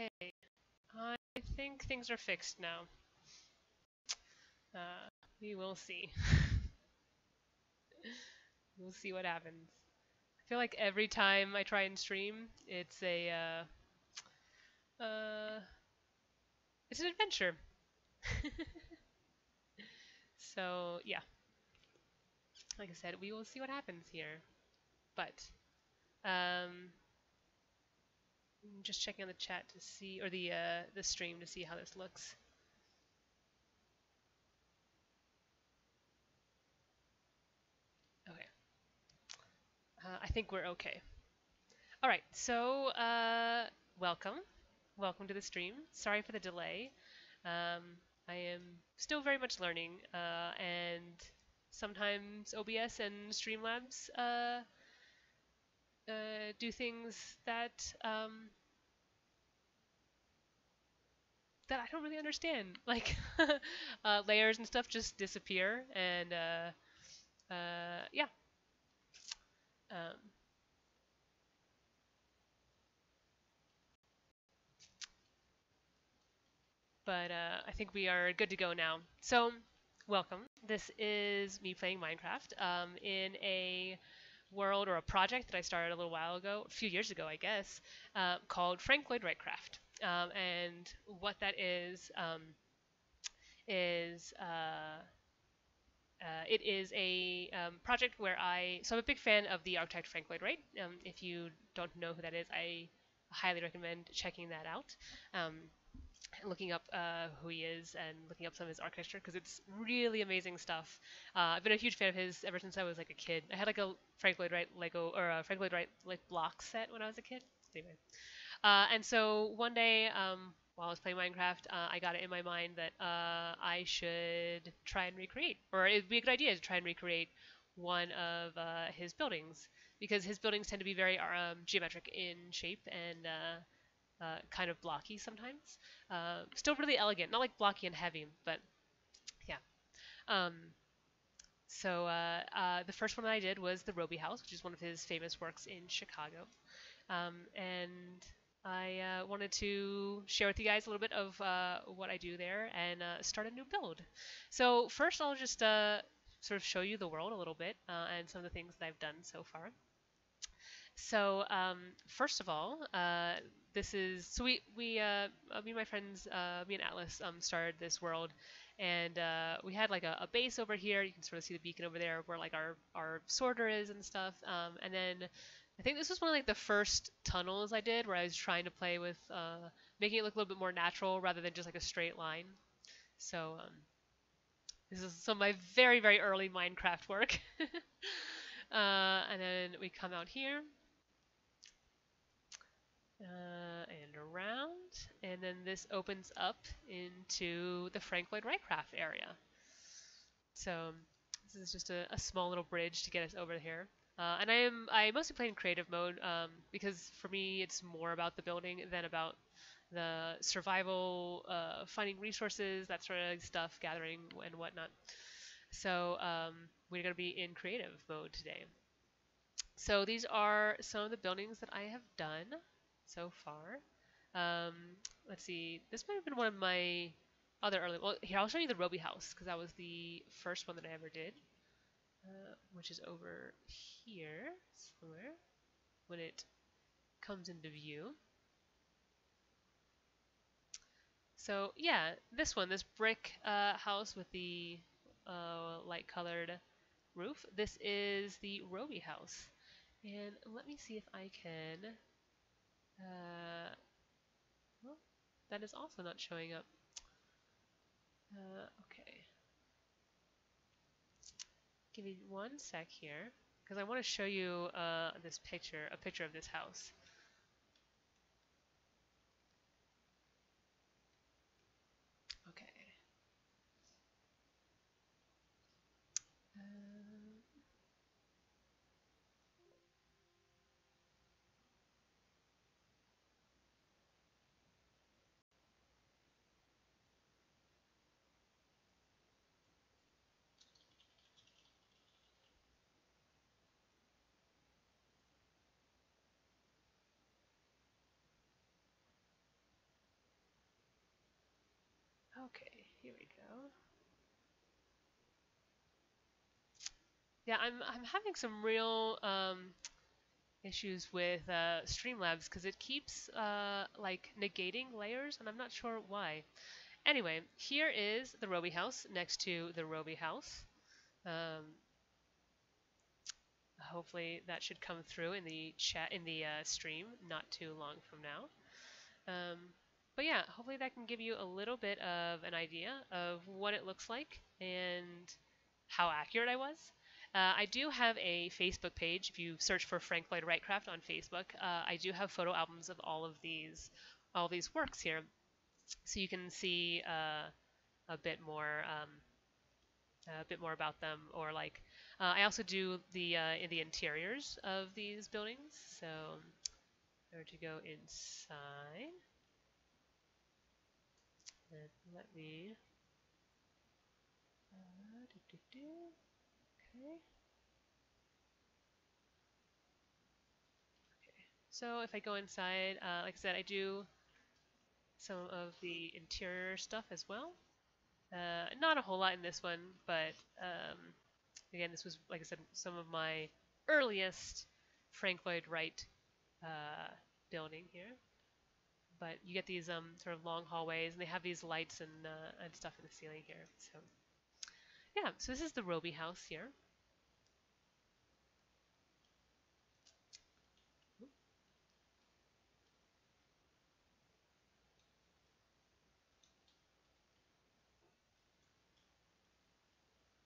Okay, I think things are fixed now. We will see. We'll see what happens. I feel like every time I try and stream, it's a it's an adventure. So yeah, like I said, we will see what happens here. But just checking on the chat to see, or the stream to see how this looks. Okay, I think we're okay. All right, so welcome to the stream. Sorry for the delay. I am still very much learning, and sometimes OBS and Streamlabs do things that that I don't really understand, like layers and stuff just disappear, and yeah. But I think we are good to go now. So, welcome. This is me playing Minecraft in a world, or a project that I started a little while ago, a few years ago, I guess, called Frank Lloyd Wrightcraft. And what that is a project where so I'm a big fan of the architect Frank Lloyd Wright. If you don't know who that is, I highly recommend checking that out, looking up who he is and looking up some of his architecture, because it's really amazing stuff. I've been a huge fan of his ever since I was like a kid. I had like a Frank Lloyd Wright Lego, or a Frank Lloyd Wright like block set when I was a kid. Anyway, and so one day while I was playing Minecraft, I got it in my mind that I should try and recreate, or it'd be a good idea to try and recreate one of his buildings, because his buildings tend to be very geometric in shape and kind of blocky sometimes. Still really elegant, not like blocky and heavy, but yeah. So the first one that I did was the Robie House, which is one of his famous works in Chicago. And I wanted to share with you guys a little bit of what I do there and start a new build. So first I'll just sort of show you the world a little bit and some of the things that I've done so far. So first of all, this is, so me and my friends, me and Atlas, started this world, and we had like a base over here. You can sort of see the beacon over there where like our sorter is and stuff. And then I think this was one of like the first tunnels I did, where I was trying to play with making it look a little bit more natural rather than just like a straight line. So this is some of my very, very early Minecraft work. And then we come out here. And around, and then this opens up into the Frank Lloyd Wrightcraft area. So this is just a small little bridge to get us over here. And I mostly play in creative mode, because for me it's more about the building than about the survival, finding resources, that sort of stuff, gathering and whatnot. So we're going to be in creative mode today. So these are some of the buildings that I have done so far. Let's see, this might have been one of my other early, well, here, I'll show you the Robie House, because that was the first one that I ever did, which is over here somewhere when it comes into view. So yeah, this one, this brick house with the light colored roof, this is the Robie House. And let me see if I can, well, that is also not showing up. Okay. Give me one sec here, because I want to show you this picture, a picture of this house. Okay. Okay, here we go. Yeah, I'm having some real issues with Streamlabs because it keeps like negating layers, and I'm not sure why. Anyway, here is the Robie House next to the Robie House. Hopefully that should come through in the chat, in the stream, not too long from now. But yeah, hopefully that can give you a little bit of an idea of what it looks like and how accurate I was. I do have a Facebook page. If you search for Frank Lloyd Wrightcraft on Facebook, I do have photo albums of all these works here, so you can see a bit more about them. Or like, I also do the interiors of these buildings. So, in order to go inside, and let me. Okay. So if I go inside, like I said, I do some of the interior stuff as well. Not a whole lot in this one, but again, this was, like I said, some of my earliest Frank Lloyd Wright building here. But you get these sort of long hallways, and they have these lights and stuff in the ceiling here. So. Yeah, so this is the Robie House here.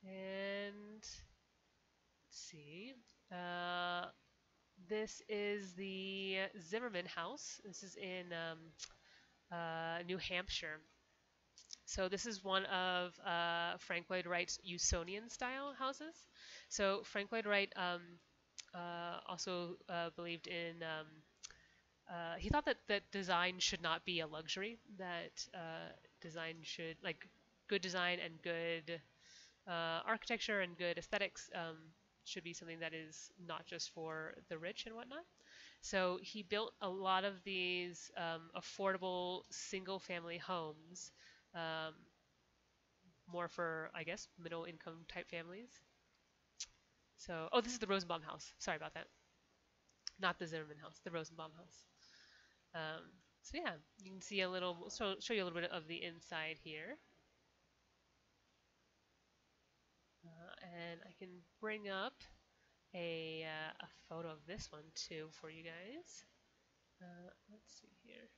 And let's see, this is the Zimmerman House. This is in New Hampshire. So this is one of Frank Lloyd Wright's Usonian style houses. So Frank Lloyd Wright also believed in, he thought that design should not be a luxury, that design should, like, good design and good architecture and good aesthetics should be something that is not just for the rich and whatnot. So he built a lot of these affordable single-family homes, more for, I guess, middle income type families. So, oh, this is the Rosenbaum House. Sorry about that. Not the Zimmerman House, the Rosenbaum House. So yeah, you can see a little, we'll show you a little bit of the inside here. And I can bring up a photo of this one too for you guys. Let's see here.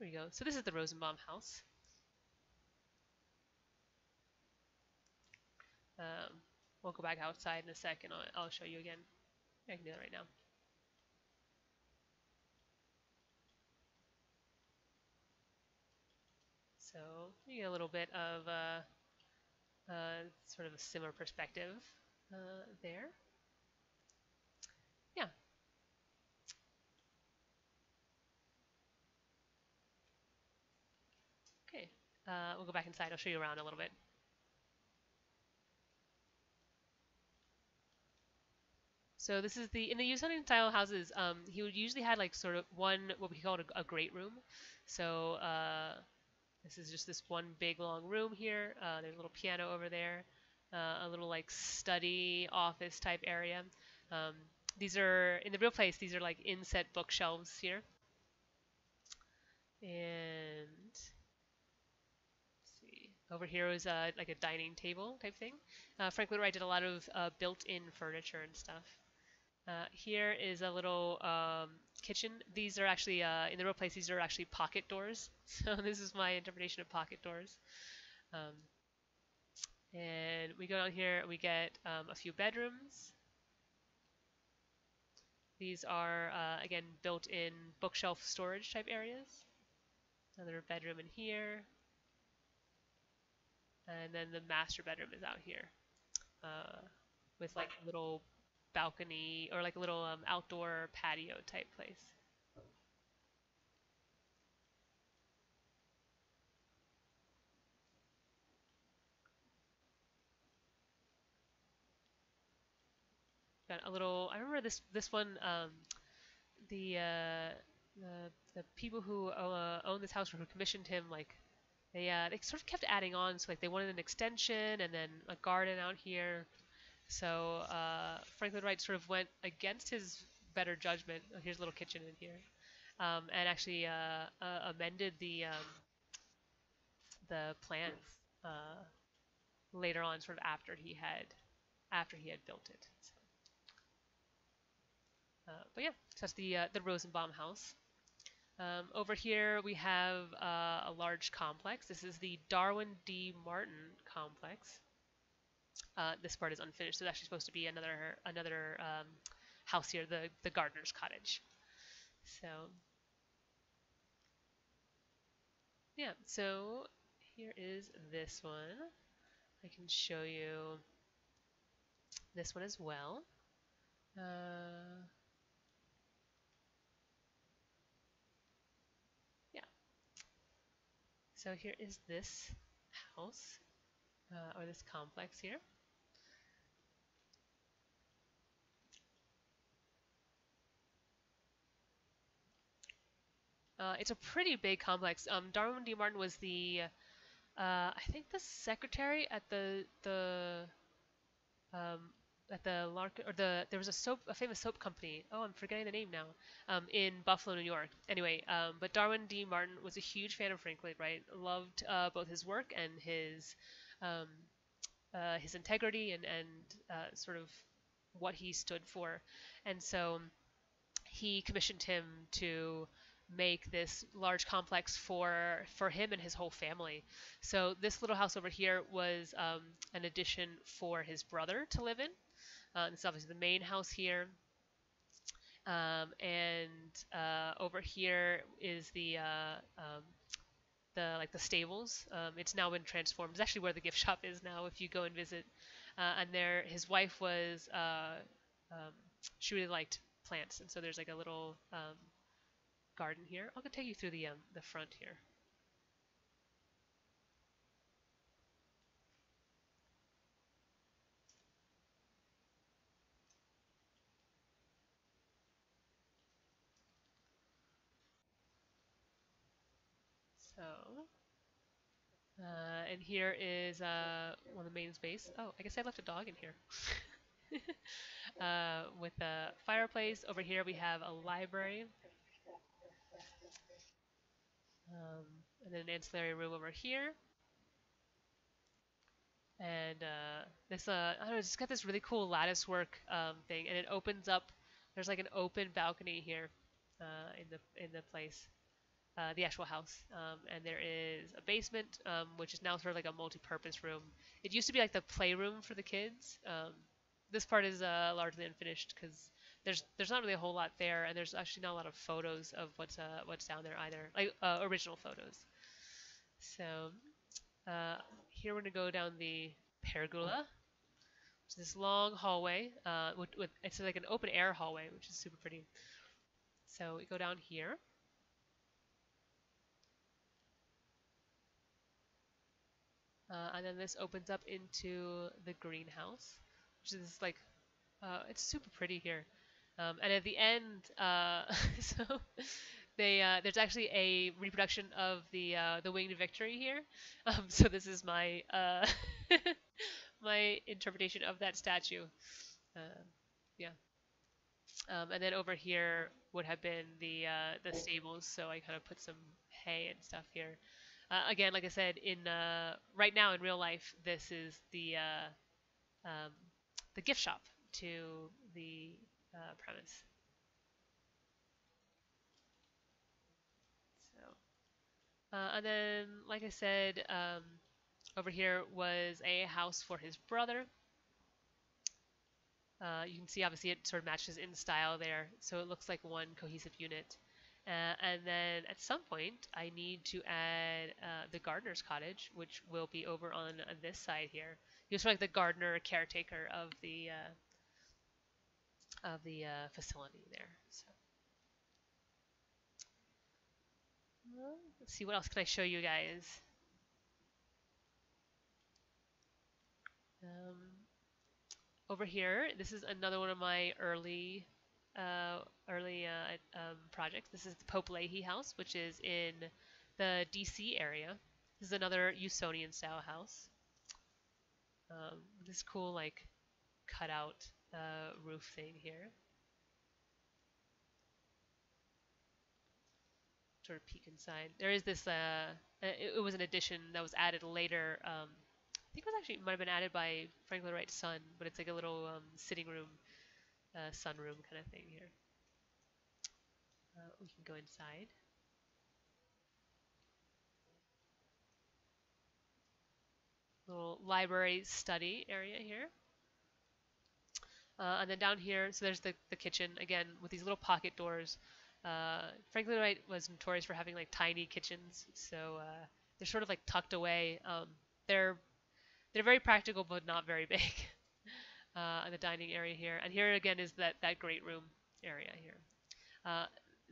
There we go. So this is the Rosenbaum House. We'll go back outside in a second. I'll show you again. I can do that right now. So you get a little bit of sort of a similar perspective there. Yeah. Okay, we'll go back inside. I'll show you around a little bit. So this is the, in the Usonian style houses, he would usually had like sort of one, what we called a great room. So this is just this one big long room here. There's a little piano over there, a little like study office type area. These are, in the real place, these are like inset bookshelves here. And over here is like a dining table type thing. Frank Lloyd Wright did a lot of built-in furniture and stuff. Here is a little kitchen. These are actually, in the real place, these are actually pocket doors. So this is my interpretation of pocket doors. And we go down here, we get a few bedrooms. These are, again, built-in bookshelf storage type areas. Another bedroom in here. And then the master bedroom is out here, with like a little balcony or like a little outdoor patio type place. Got a little. I remember this one. The the people who own this house or who commissioned him, like, they sort of kept adding on. So like they wanted an extension and then a garden out here. So Frank Lloyd Wright sort of went against his better judgment. Oh, here's a little kitchen in here, and actually amended the plans later on, sort of after he had built it. So. But yeah, so that's the Rosenbaum House. Over here we have a large complex. This is the Darwin D. Martin Complex. This part is unfinished. So there's actually supposed to be another house here, the gardener's cottage. So yeah, so here is this one. I can show you this one as well. Yeah. So here is this house, or this complex here. It's a pretty big complex. Darwin D. Martin was the, I think, the secretary at the Lark, or there was a famous soap company. Oh, I'm forgetting the name now. In Buffalo, New York. Anyway, but Darwin D. Martin was a huge fan of Frank Lloyd Wright. Loved both his work and his integrity and sort of what he stood for, and so he commissioned him to make this large complex for him and his whole family. So this little house over here was an addition for his brother to live in. This is obviously the main house here. Over here is the stables. It's now been transformed. It's actually where the gift shop is now if you go and visit. And there, his wife was, she really liked plants. And so there's like a little garden here. I'll take you through the front here. So, and here is one of the main space. Oh, I guess I left a dog in here. With a fireplace. Over here we have a library. And then an ancillary room over here. And this, I don't know, it's got this really cool lattice work thing, and it opens up. There's like an open balcony here in the place, the actual house. And there is a basement, which is now sort of like a multi-purpose room. It used to be like the playroom for the kids. This part is largely unfinished because there's not really a whole lot there, and there's actually not a lot of photos of what's down there either, like original photos. So here we're gonna go down the pergola, which is this long hallway. It's like an open air hallway, which is super pretty. So we go down here. And then this opens up into the greenhouse, which is like, it's super pretty here. And at the end, so there's actually a reproduction of the Winged Victory here. So this is my my interpretation of that statue. Yeah. And then over here would have been the stables. So I kind of put some hay and stuff here. Again, like I said, in right now in real life, this is the gift shop to the premise. So, and then, like I said, over here was a house for his brother. You can see, obviously, it sort of matches in style there, so it looks like one cohesive unit. And then, at some point, I need to add the gardener's cottage, which will be over on this side here. He was sort of like the gardener caretaker of the facility there. So let's see, what else can I show you guys? Over here, this is another one of my early projects. This is the Pope Leahy House, which is in the DC area. This is another Usonian style house. This cool like cutout roof thing here. Sort of peek inside. There is this. It was an addition that was added later. I think it was actually might have been added by Frank Lloyd Wright's son, but it's like a little sitting room, sunroom kind of thing here. We can go inside. Little library study area here. And then down here, so there's the kitchen again with these little pocket doors. Frank Lloyd Wright was notorious for having like tiny kitchens, so they're sort of like tucked away. They're very practical but not very big. And the dining area here, and here again is that great room area here.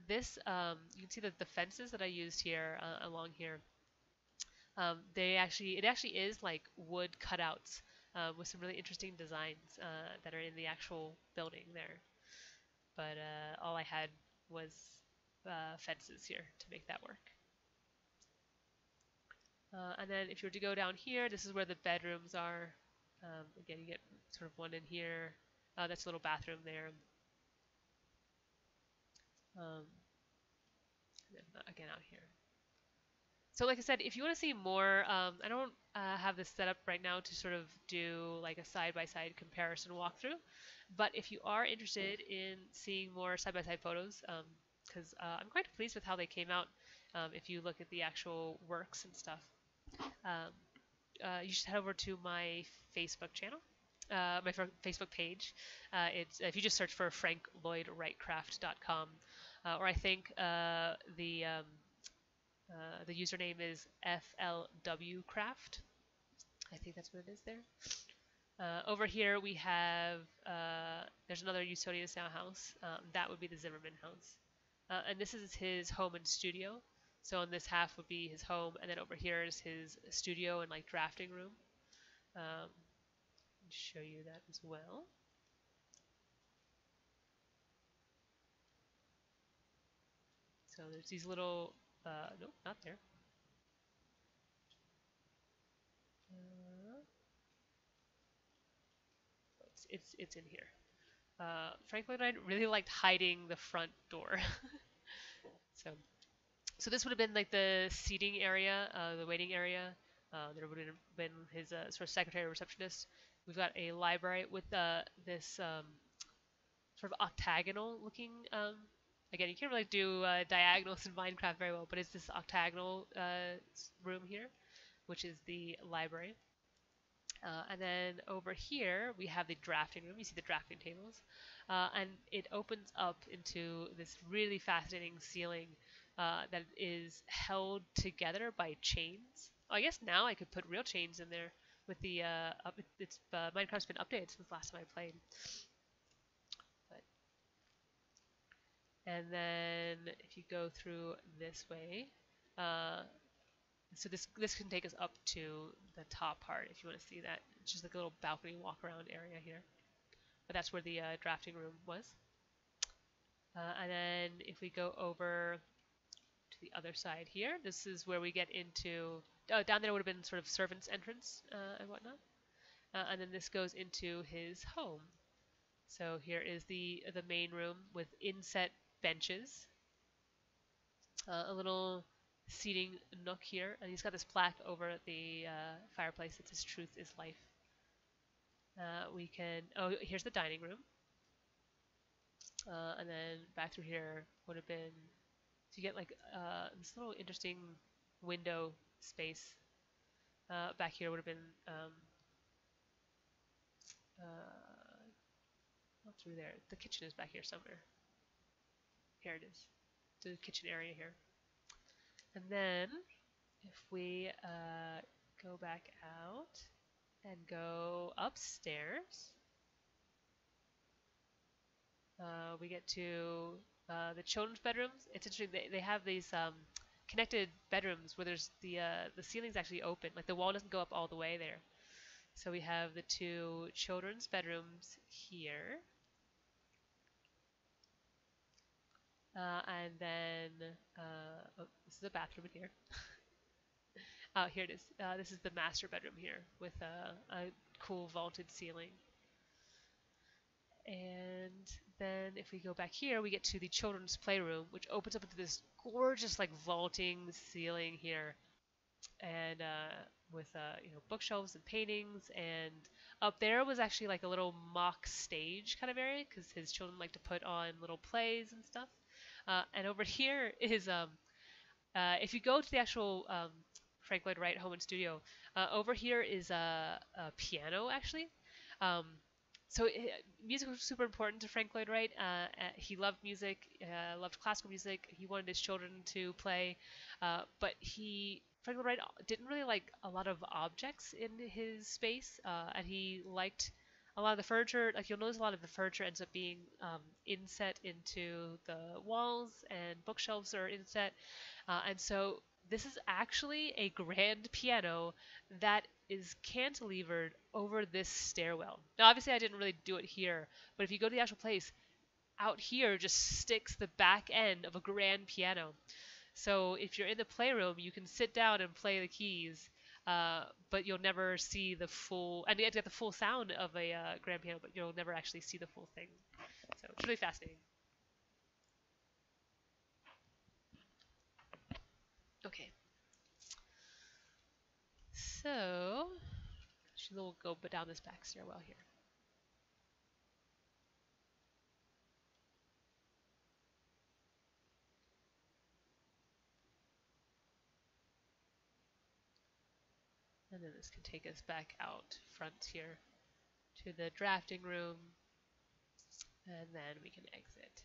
You can see that the fences that I used here along here. It actually is like wood cutouts with some really interesting designs that are in the actual building there. But all I had was fences here to make that work. And then if you were to go down here, this is where the bedrooms are. Again, you get sort of one in here. That's a little bathroom there. And then again out here. So like I said, if you want to see more, I don't have this set up right now to sort of do like a side-by-side comparison walkthrough. But if you are interested in seeing more side-by-side photos, because I'm quite pleased with how they came out if you look at the actual works and stuff, you should head over to my Facebook channel, my Facebook page. It's if you just search for franklloydwrightcraft.com, or I think the username is FLWcraft. I think that's what it is there. Over here we have, there's another Usonian style house. That would be the Zimmerman House. And this is his home and studio. So on this half would be his home, and then over here is his studio and like drafting room. I'll show you that as well. So there's these little nope, not there. It's in here. Frank Lloyd Wright really liked hiding the front door. So this would have been like the seating area, the waiting area. There would have been his sort of secretary or receptionist. We've got a library with this sort of octagonal looking. Again, you can't really do diagonals in Minecraft very well, but it's this octagonal room here, which is the library. And then over here, we have the drafting room. You see the drafting tables. And it opens up into this really fascinating ceiling that is held together by chains. Oh, I guess now I could put real chains in there with the... Minecraft's been updated since last time I played. And then if you go through this way, so this can take us up to the top part if you want to see that. It's just like a little balcony walk around area here. But that's where the drafting room was. And then if we go over to the other side here, this is where we get into, down there would have been sort of servant's entrance and whatnot. And then this goes into his home. So here is the main room with inset benches, a little seating nook here, and he's got this plaque over the fireplace that says "Truth is Life." We can here's the dining room, and then back through here would have been, so you get like this little interesting window space. Back here would have been not through there. The kitchen is back here somewhere. Here it is, the kitchen area here. And then if we go back out and go upstairs, we get to the children's bedrooms. It's interesting, they have these connected bedrooms where there's the ceiling's actually open, like the wall doesn't go up all the way there. So we have the two children's bedrooms here. And then, oh, this is a bathroom in here. Oh, here it is. This is the master bedroom here with a cool vaulted ceiling. And then if we go back here, we get to the children's playroom, which opens up into this gorgeous, like, vaulting ceiling here. And with, you know, bookshelves and paintings. And up there was actually like a little mock stage kind of area because his children like to put on little plays and stuff. And over here is, if you go to the actual Frank Lloyd Wright Home and Studio, over here is a piano actually. So music was super important to Frank Lloyd Wright. He loved music, loved classical music. He wanted his children to play, but Frank Lloyd Wright didn't really like a lot of objects in his space, and he liked a lot of the furniture. Like, you'll notice a lot of the furniture ends up being inset into the walls, and bookshelves are inset, and so this is actually a grand piano that is cantilevered over this stairwell. Now, obviously, I didn't really do it here, but if you go to the actual place, out here just sticks the back end of a grand piano. So if you're in the playroom, you can sit down and play the keys, but you'll never see the full... and you have to get the full sound of a grand piano, but you'll never actually see the full thing. So it's really fascinating. Okay. So, actually we'll go down this back stairwell here. And then this can take us back out front here to the drafting room, and then we can exit.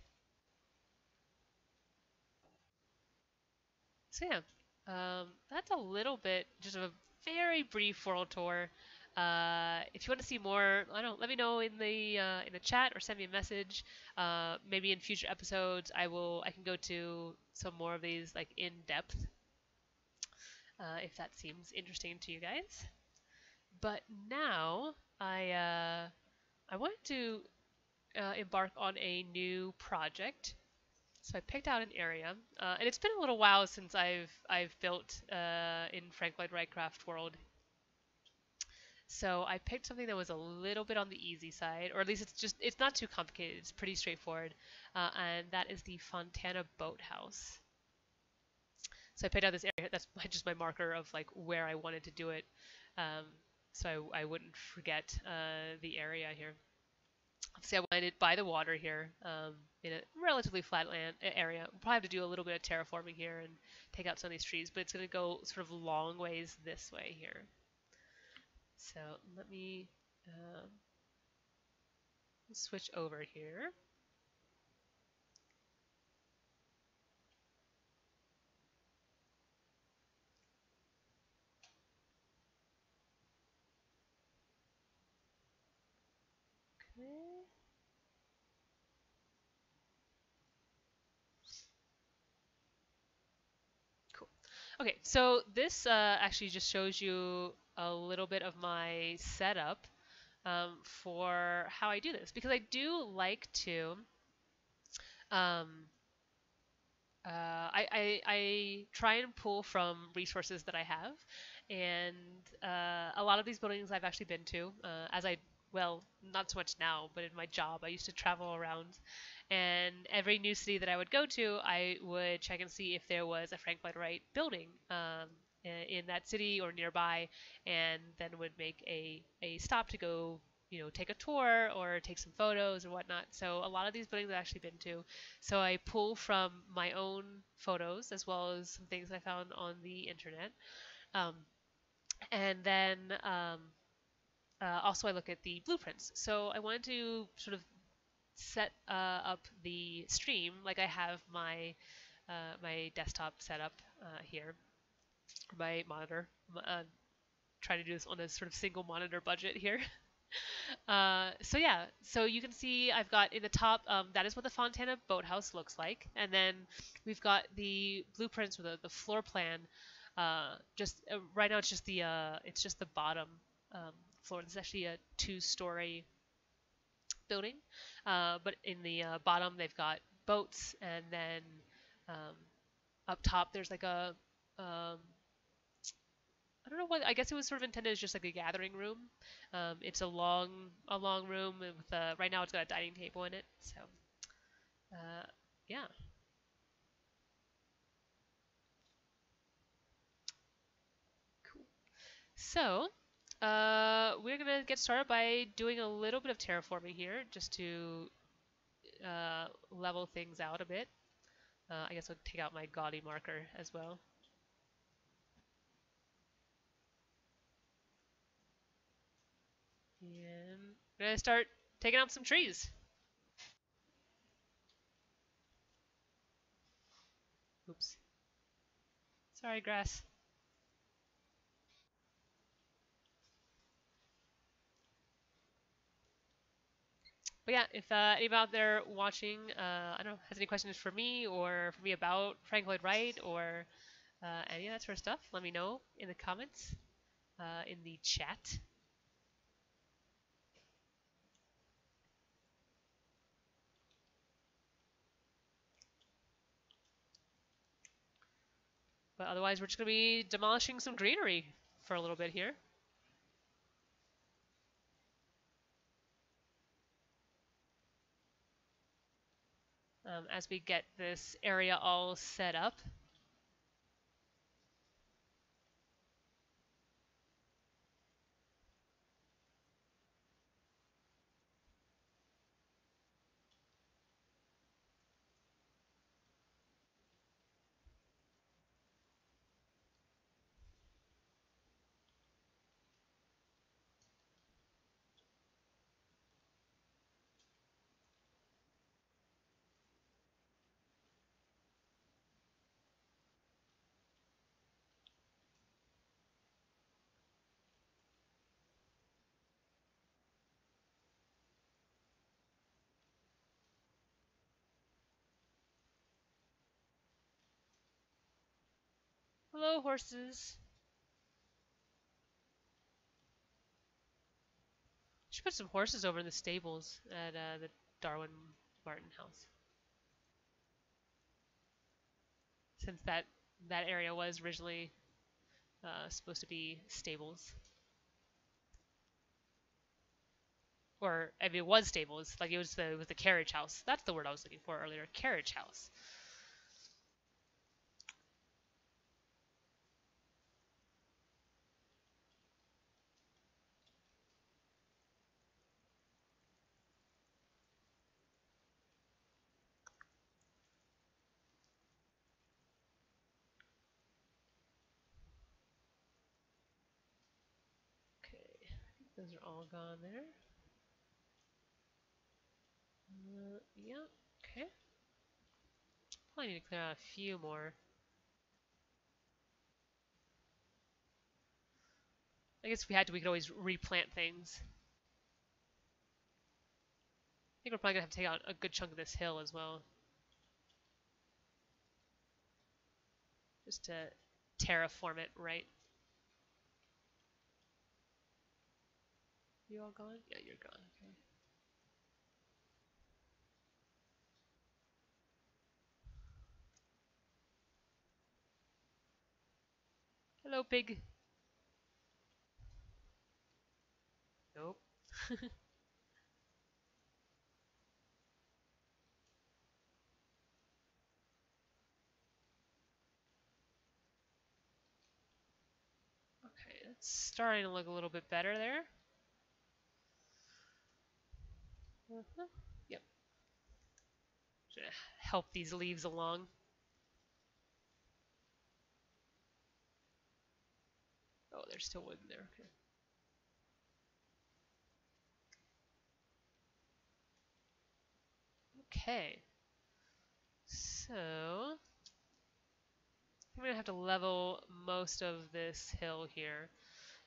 So yeah, that's a little bit just of a very brief world tour. If you want to see more, let me know in the chat or send me a message. Maybe in future episodes, I can go to some more of these like in depth. If that seems interesting to you guys. But now I wanted to embark on a new project, so I picked out an area, and it's been a little while since I've built in Frank Lloyd Wrightcraft world. So I picked something that was a little bit on the easy side, or at least it's not too complicated. It's pretty straightforward, and that is the Fontana Boathouse. So I picked out this area. That's just my marker of like where I wanted to do it, so I wouldn't forget the area here. Obviously, I wanted it by the water here, in a relatively flat land area. We'll probably have to do a little bit of terraforming here and take out some of these trees, but it's going to go sort of long ways this way here. So let me switch over here. Cool. Okay, so this actually just shows you a little bit of my setup for how I do this, because I do like to I try and pull from resources that I have, and a lot of these buildings I've actually been to, well, not so much now, but in my job, I used to travel around, and every new city that I would go to, I would check and see if there was a Frank Lloyd Wright building in that city or nearby, and then would make a stop to go, take a tour or take some photos or whatnot. So a lot of these buildings I've actually been to. So I pull from my own photos as well as some things I found on the internet, and then. Also, I look at the blueprints. So I wanted to sort of set up the stream like I have my my desktop set up here, my monitor. I'm trying to do this on a sort of single monitor budget here. So yeah, so you can see I've got in the top, that is what the Fontana Boathouse looks like. And then we've got the blueprints with the floor plan. Right now, it's just the bottom floor. This is actually a two-story building, but in the bottom they've got boats, and then up top there's like a I don't know what, I guess it was sort of intended as just like a gathering room. It's a long room with right now it's got a dining table in it, so yeah. Cool. So we're gonna get started by doing a little bit of terraforming here just to level things out a bit. I guess I'll take out my gaudy marker as well. And we're gonna start taking out some trees. Oops. Sorry, grass. But yeah, if anybody out there watching, I don't know, has any questions for me or for me about Frank Lloyd Wright or any of that sort of stuff, let me know in the comments, in the chat. But otherwise, we're just going to be demolishing some greenery for a little bit here. As we get this area all set up. Hello, horses. Should put some horses over in the stables at the Darwin Martin House, since that area was originally supposed to be stables. Or I mean, it was stables. Like it was the carriage house. That's the word I was looking for earlier. Carriage house. Those are all gone there. Yeah, okay. Probably need to clear out a few more. I guess if we had to, we could always replant things. I think we're probably gonna have to take out a good chunk of this hill as well. Just to terraform it right. You all gone? Yeah, you're gone. Okay. Hello, pig. Nope. Okay, it's starting to look a little bit better there. Yep. Should help these leaves along. Oh, there's still wood in there. Okay. Okay. So I'm gonna have to level most of this hill here.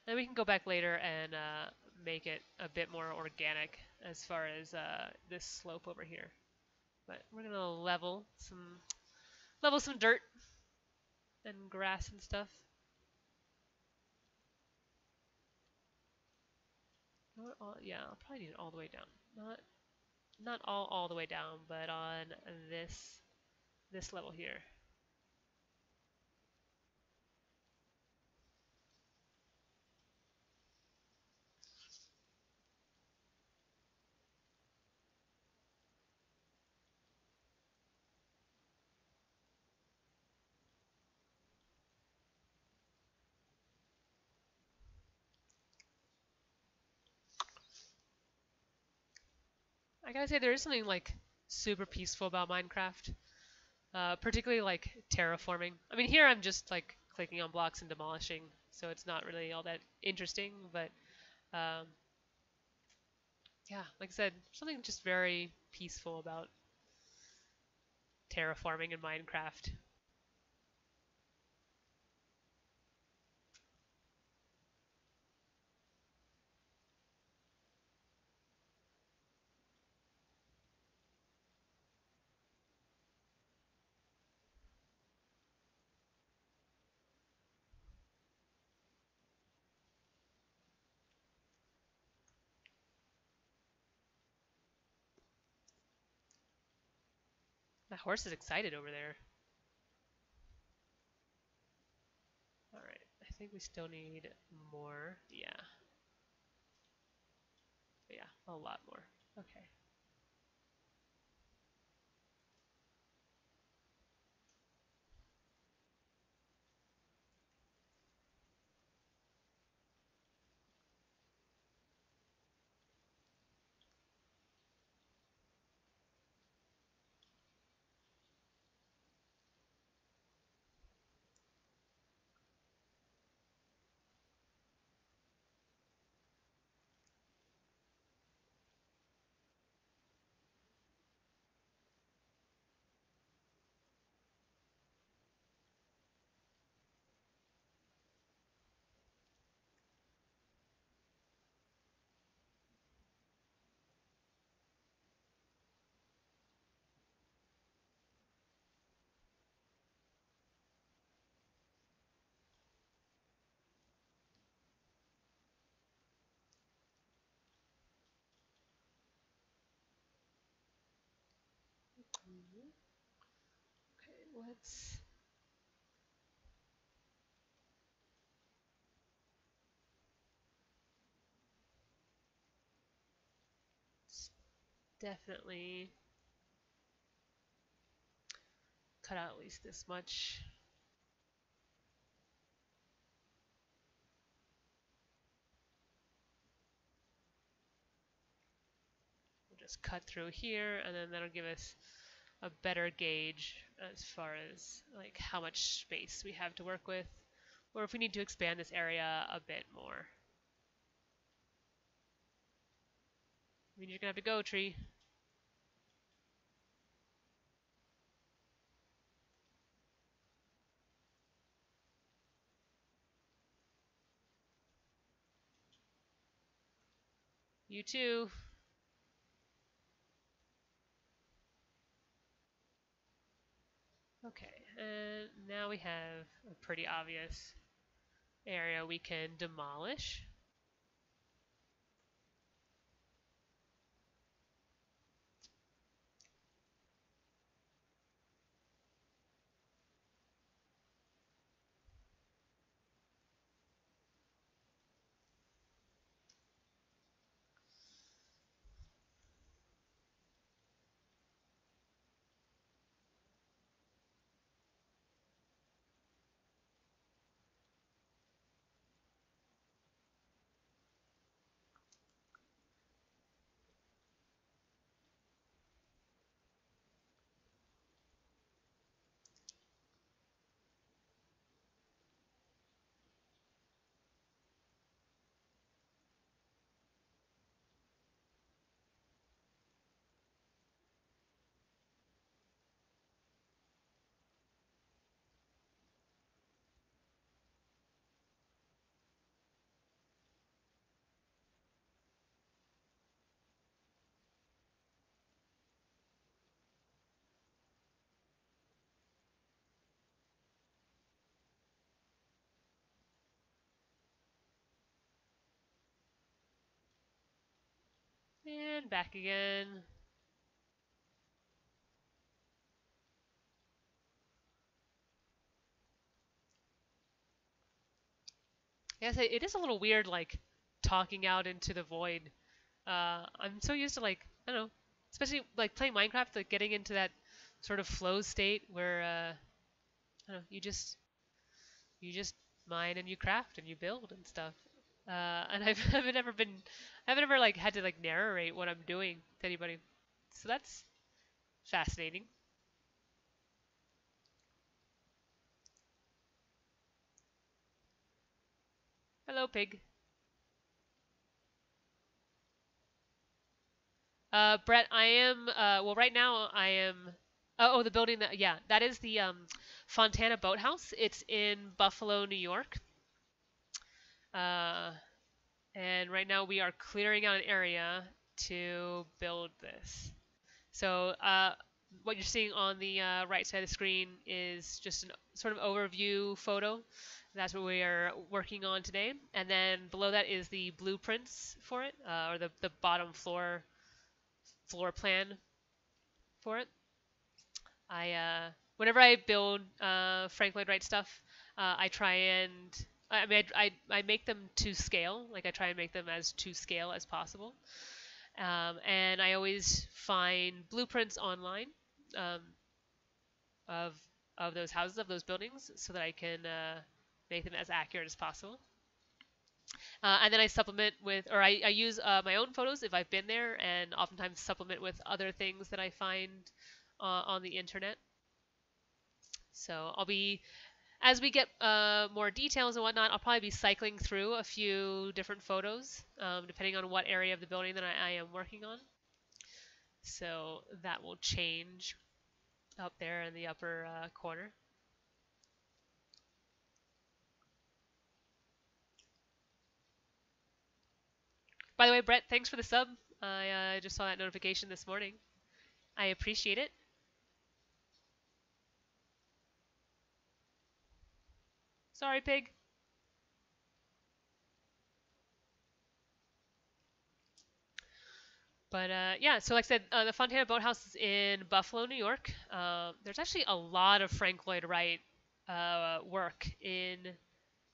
Then we can go back later and make it a bit more organic as far as this slope over here. But we're gonna level some dirt and grass and stuff. Yeah, I'll probably need it all the way down. Not not all the way down, but on this level here. I gotta say, there is something like super peaceful about Minecraft, particularly like terraforming. I mean, here I'm just like clicking on blocks and demolishing, so it's not really all that interesting, but yeah, like I said, something just very peaceful about terraforming in Minecraft. My horse is excited over there. Alright, I think we still need more. Yeah. Yeah, a lot more. Okay. Okay, let's definitely cut out at least this much. We'll just cut through here, and then that'll give us a better gauge as far as like how much space we have to work with, or if we need to expand this area a bit more. I mean, you're gonna have to go, tree. You too. Okay, and now we have a pretty obvious area we can demolish. And back again. Yes, it is a little weird, like, talking out into the void. I'm so used to, like, I don't know, especially, like, playing Minecraft, like, getting into that sort of flow state where, I don't know, you just mine and you craft and you build and stuff. And I've never like had to like narrate what I'm doing to anybody, so that's fascinating. Hello, pig. Brett, I am, well, right now I am, oh, the building that, yeah, that is the Fontana Boathouse. It's in Buffalo, New York. And right now we are clearing out an area to build this. So what you're seeing on the right side of the screen is just an sort of overview photo. That's what we are working on today. And then below that is the blueprints for it, or the bottom floor plan for it. Whenever I build Frank Lloyd Wright stuff, I try and, I mean, I make them to scale. Like, I try and make them as to scale as possible. And I always find blueprints online of those houses, of those buildings, so that I can make them as accurate as possible. And then I supplement with, or I use my own photos if I've been there, and oftentimes supplement with other things that I find on the internet. So I'll be, as we get more details and whatnot, I'll probably be cycling through a few different photos, depending on what area of the building that I am working on. So that will change up there in the upper corner. By the way, Brett, thanks for the sub. I just saw that notification this morning. I appreciate it. Sorry, pig. But yeah, so like I said, the Fontana Boathouse is in Buffalo, New York. There's actually a lot of Frank Lloyd Wright work in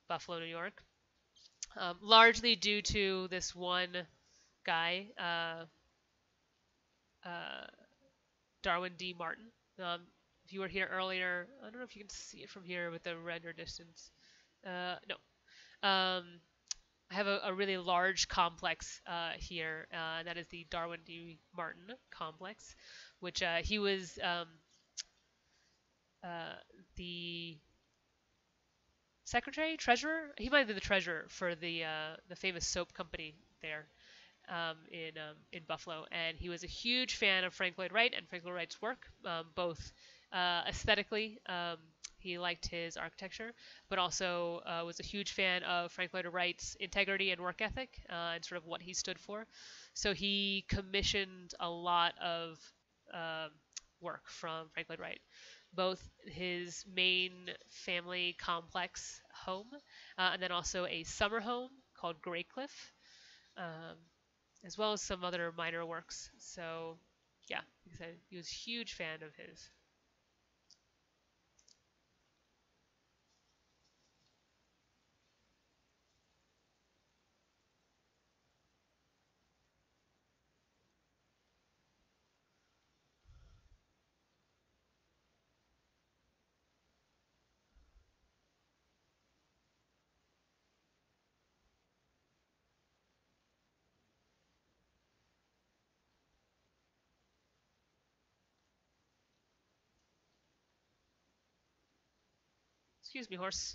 Buffalo, New York, largely due to this one guy, Darwin D. Martin. If you were here earlier, I don't know if you can see it from here with the render distance. No. I have a really large complex here, and that is the Darwin D. Martin Complex, which he was the secretary, treasurer? He might have been the treasurer for the famous soap company there in Buffalo. And he was a huge fan of Frank Lloyd Wright and Frank Lloyd Wright's work, both aesthetically, he liked his architecture, but also was a huge fan of Frank Lloyd Wright's integrity and work ethic, and sort of what he stood for. So he commissioned a lot of work from Frank Lloyd Wright, both his main family complex home, and then also a summer home called Graycliff, as well as some other minor works. So yeah, like I said, he was a huge fan of his. Excuse me, horse.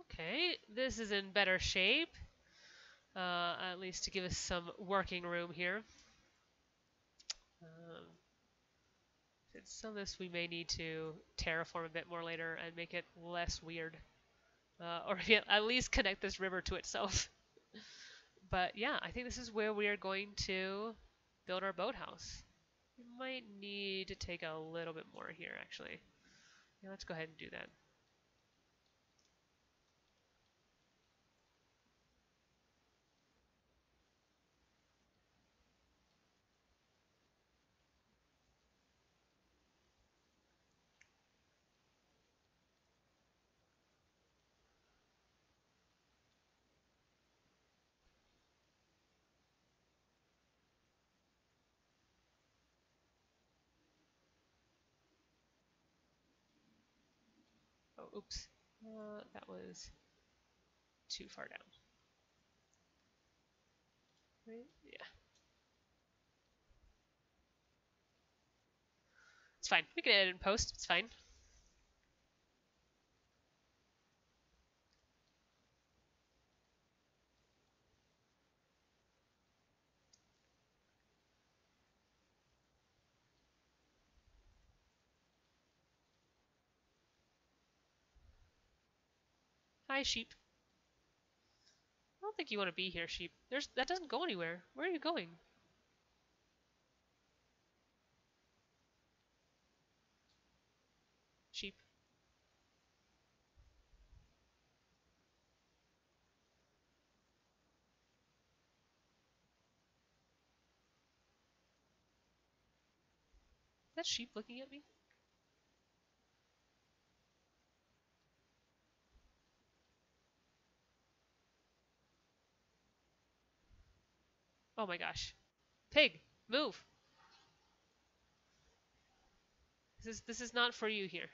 Okay, this is in better shape, at least to give us some working room here. Some of this we may need to terraform a bit more later and make it less weird, or at least connect this river to itself. But yeah, I think this is where we are going to build our boathouse. We might need to take a little bit more here, actually. Yeah, let's go ahead and do that. Oops, that was too far down. Right? Yeah. It's fine. We can edit and post. It's fine. Hi, sheep. I don't think you want to be here, sheep. That doesn't go anywhere. Where are you going? Sheep. Is that sheep looking at me? Oh my gosh. Pig, move. This is not for you here.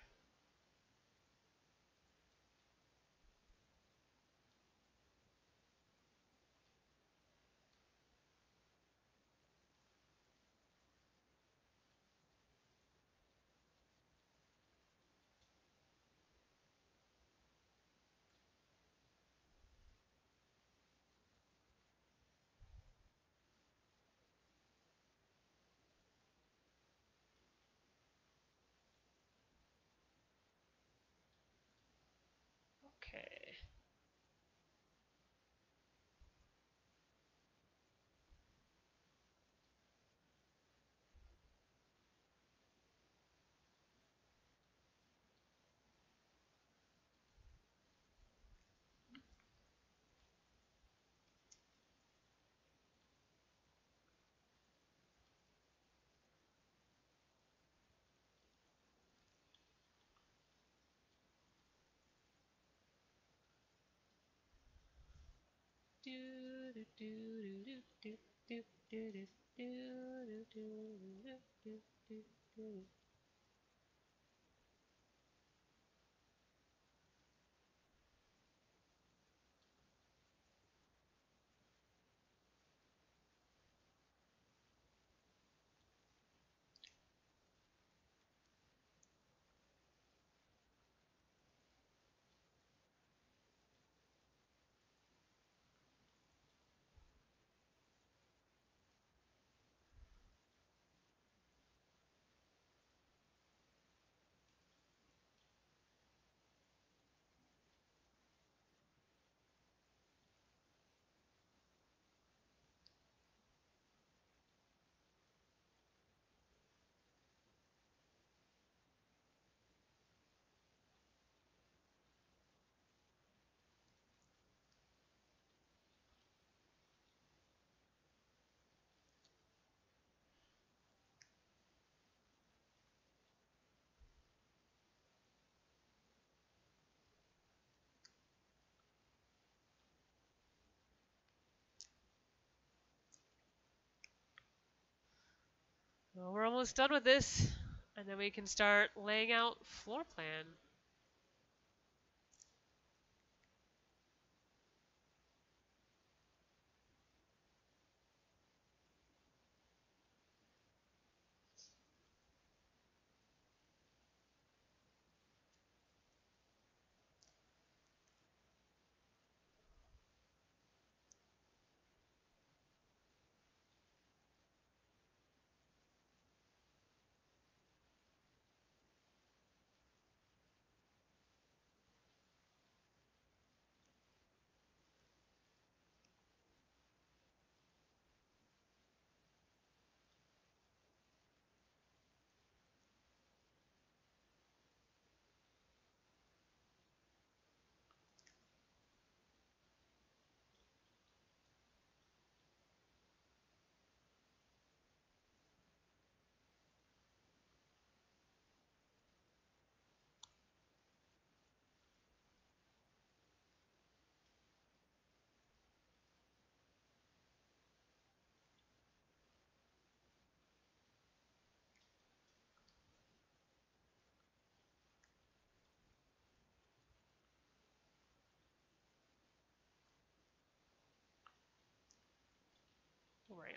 Well, we're almost done with this, and then we can start laying out floor plan.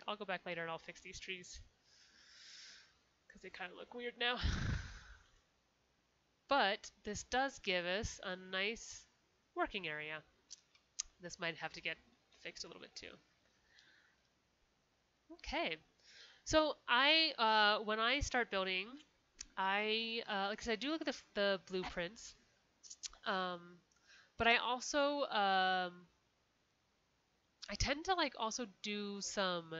I'll go back later and I'll fix these trees, because they kind of look weird now. But this does give us a nice working area. This might have to get fixed a little bit too. Okay, so I when I start building, because I do look at the blueprints, but I also I tend to also do some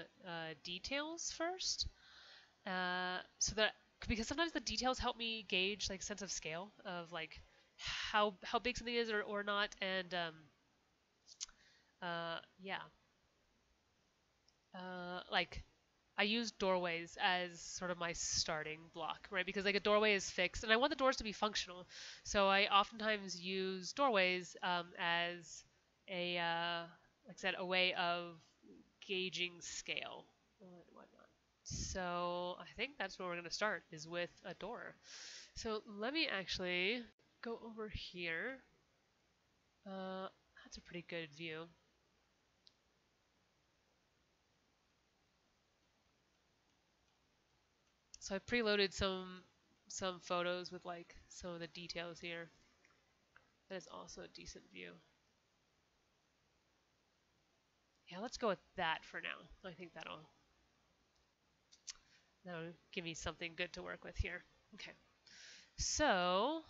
details first, so that, because sometimes the details help me gauge sense of scale of how big something is or not, and yeah. I use doorways as sort of my starting block, right? Because a doorway is fixed, and I want the doors to be functional. So I oftentimes use doorways as a, like I said, a way of gauging scale and whatnot. So I think that's where we're going to start, is with a door. So let me actually go over here. That's a pretty good view. So I preloaded some photos with some of the details here. That is also a decent view. Yeah, let's go with that for now. I think that'll give me something good to work with here. Okay. So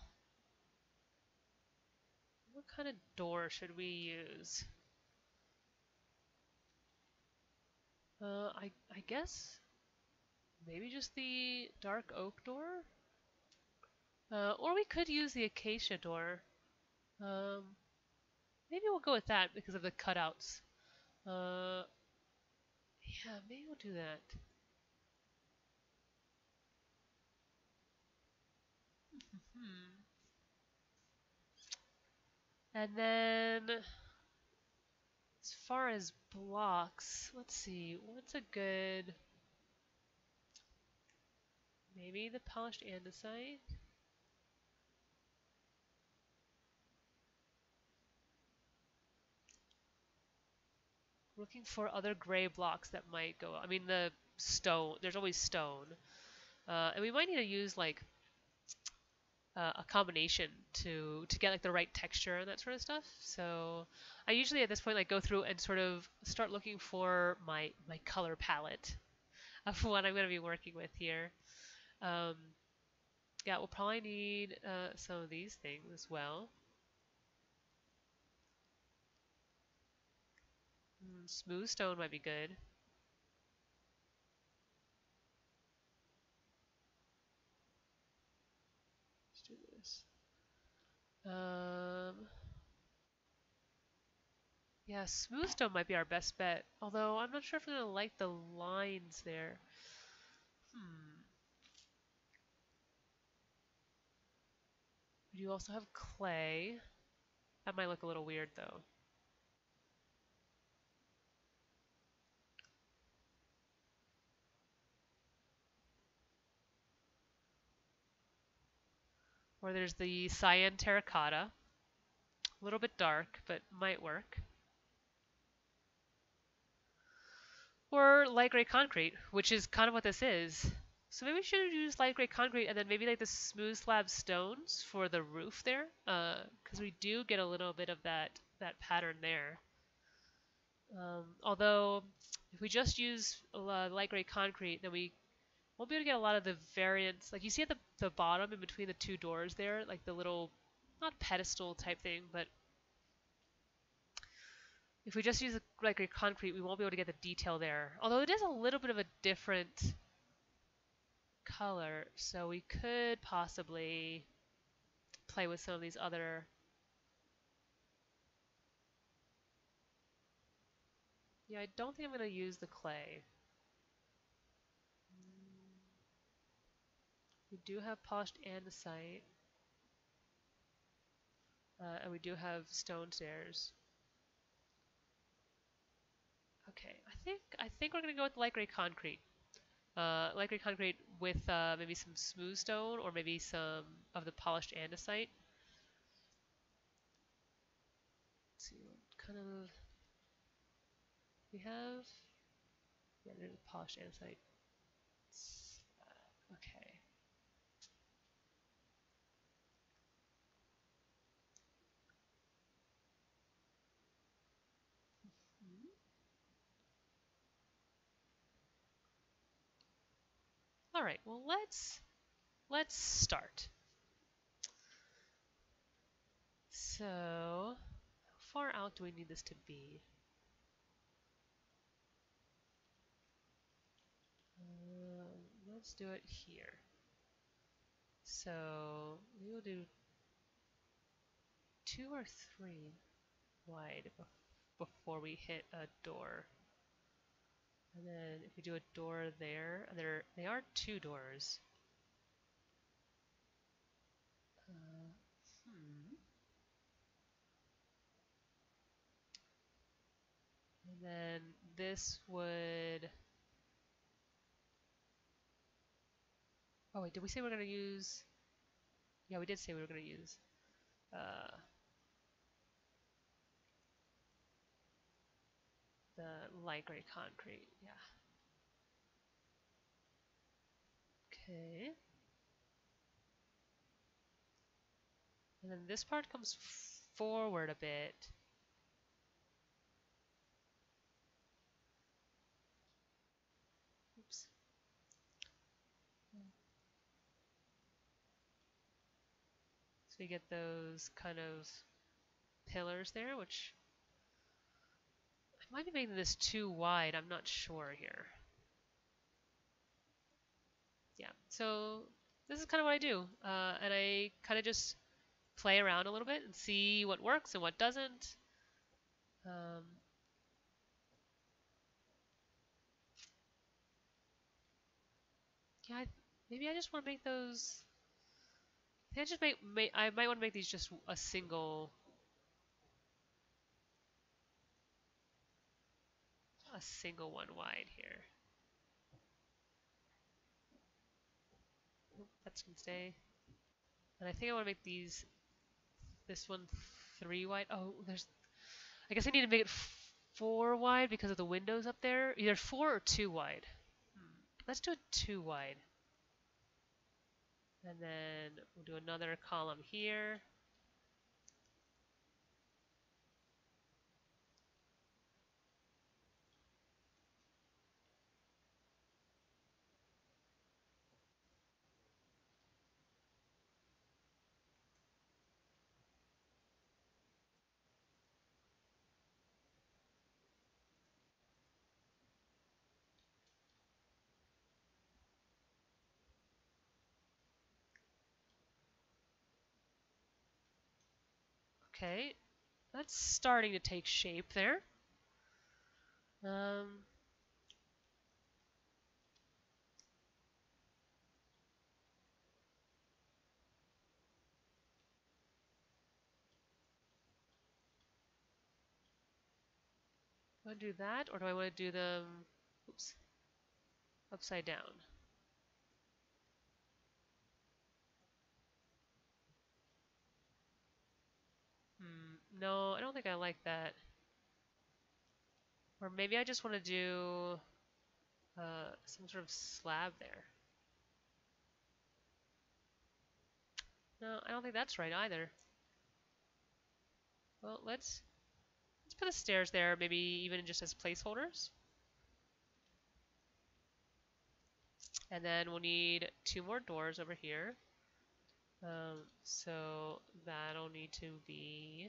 what kind of door should we use? I guess maybe just the dark oak door, or we could use the acacia door. Maybe we'll go with that because of the cutouts. Yeah, maybe we'll do that. And then, as far as blocks, let's see, what's a good... Maybe the polished andesite. Looking for other gray blocks that might go. I mean, the stone. There's always stone, and we might need to use a combination to get the right texture and that sort of stuff. So I usually at this point go through and sort of start looking for my color palette of what I'm going to be working with here. Yeah, we'll probably need some of these things as well. Smooth stone might be good. Let's do this. Yeah, smooth stone might be our best bet. Although I'm not sure if I'm gonna like the lines there. We do also have clay. That might look a little weird though. Or there's the cyan terracotta. A little bit dark, but might work. Or light gray concrete, which is kind of what this is. So maybe we should use light gray concrete, and then maybe the smooth slab stones for the roof there, because we do get a little bit of that pattern there. Although if we just use light gray concrete, then we won't be able to get a lot of the variants. You see at the bottom in between the two doors there, the little, not pedestal type thing, but if we just use the light gray concrete, we won't be able to get the detail there. Although it is a little bit of a different color, so we could possibly play with some of these other... Yeah, I don't think I'm going to use the clay. We do have polished andesite, and we do have stone stairs. Okay, I think we're going to go with light gray concrete. Light gray concrete with maybe some smooth stone or maybe some of the polished andesite. Let's see what kind of we have. Yeah, there's a polished andesite. Okay. All right, well, let's start. So, how far out do we need this to be? Let's do it here. So, we will do 2 or 3 wide before we hit a door. And then if we do a door there, they are 2 doors. And then this would... Oh wait, did we say we're going to use... Yeah, we did say we were going to use... the light gray concrete, yeah. Okay. And then this part comes forward a bit. Oops. So we get those kind of pillars there, which... might be making this too wide, I'm not sure here. Yeah, so this is kind of what I do. And I kind of just play around a little bit and see what works and what doesn't. Yeah, maybe I just want to make those... I might want to make these just a single... a single one wide here. That's gonna stay. And I think I want to make these, this one 3 wide. Oh, there's, I guess I need to make it 4 wide because of the windows up there. Either 4 or 2 wide. Let's do it 2 wide. And then we'll do another column here. Okay, that's starting to take shape there. Do I do that, or do I want to do them, oops, upside down? No, I don't think I like that. Or maybe I just want to do some sort of slab there. No, I don't think that's right either. Well, let's put the stairs there, maybe even just as placeholders. And then we'll need 2 more doors over here. So that'll need to be...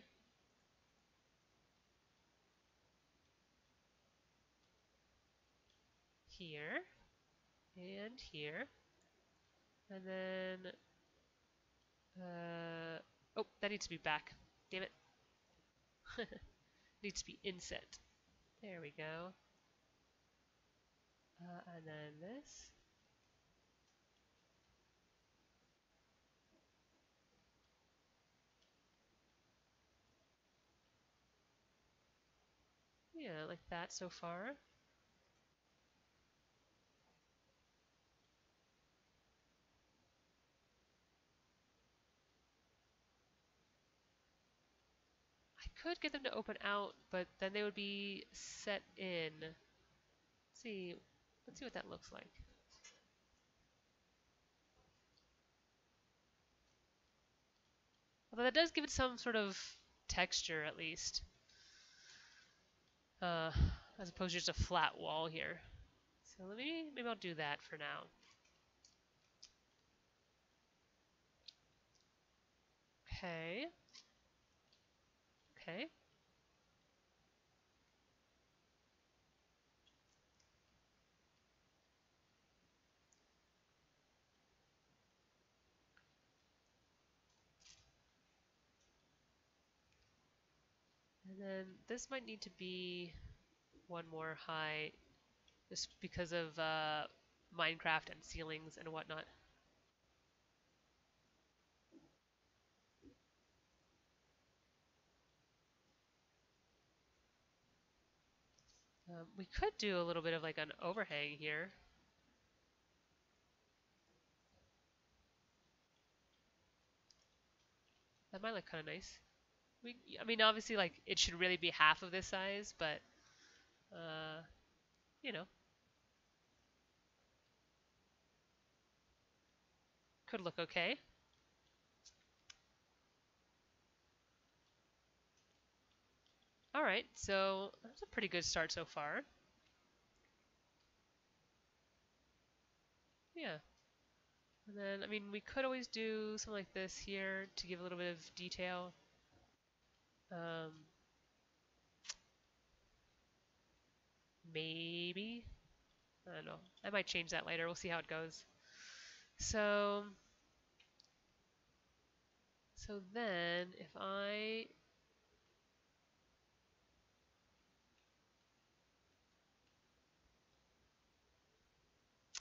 here, and here, and then, oh, that needs to be back, damn it, needs to be inset, there we go, and then this, yeah, like that so far. Could get them to open out, but then they would be set in. Let's see what that looks like. Although that does give it some sort of texture, at least. As opposed to just a flat wall here. So let me, maybe I'll do that for now. Okay. Okay. And then this might need to be one more high just because of Minecraft and ceilings and whatnot. We could do a little bit of like an overhang here. That might look kind of nice. I mean, obviously, like, it should really be half of this size, but, you know. Could look okay. Alright, so that's a pretty good start so far. Yeah. And then, I mean, we could always do something like this here to give a little bit of detail. Maybe, I don't know, I might change that later, we'll see how it goes. So then if I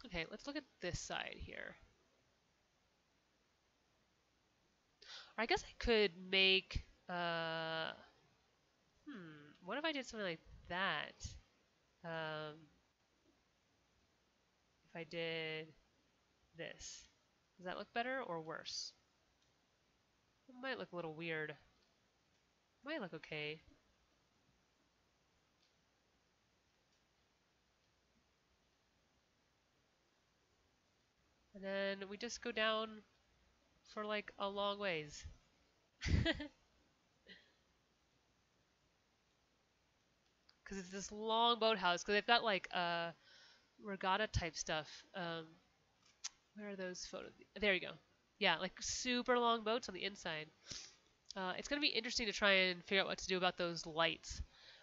okay, let's look at this side here. I guess I could make what if I did something like that? If I did this, does that look better or worse? It might look a little weird. It might look okay. And then we just go down for like a long ways. Because it's this long boathouse, because they've got like regatta type stuff. Where are those photos? There you go. Yeah, like super long boats on the inside. It's going to be interesting to try and figure out what to do about those lights,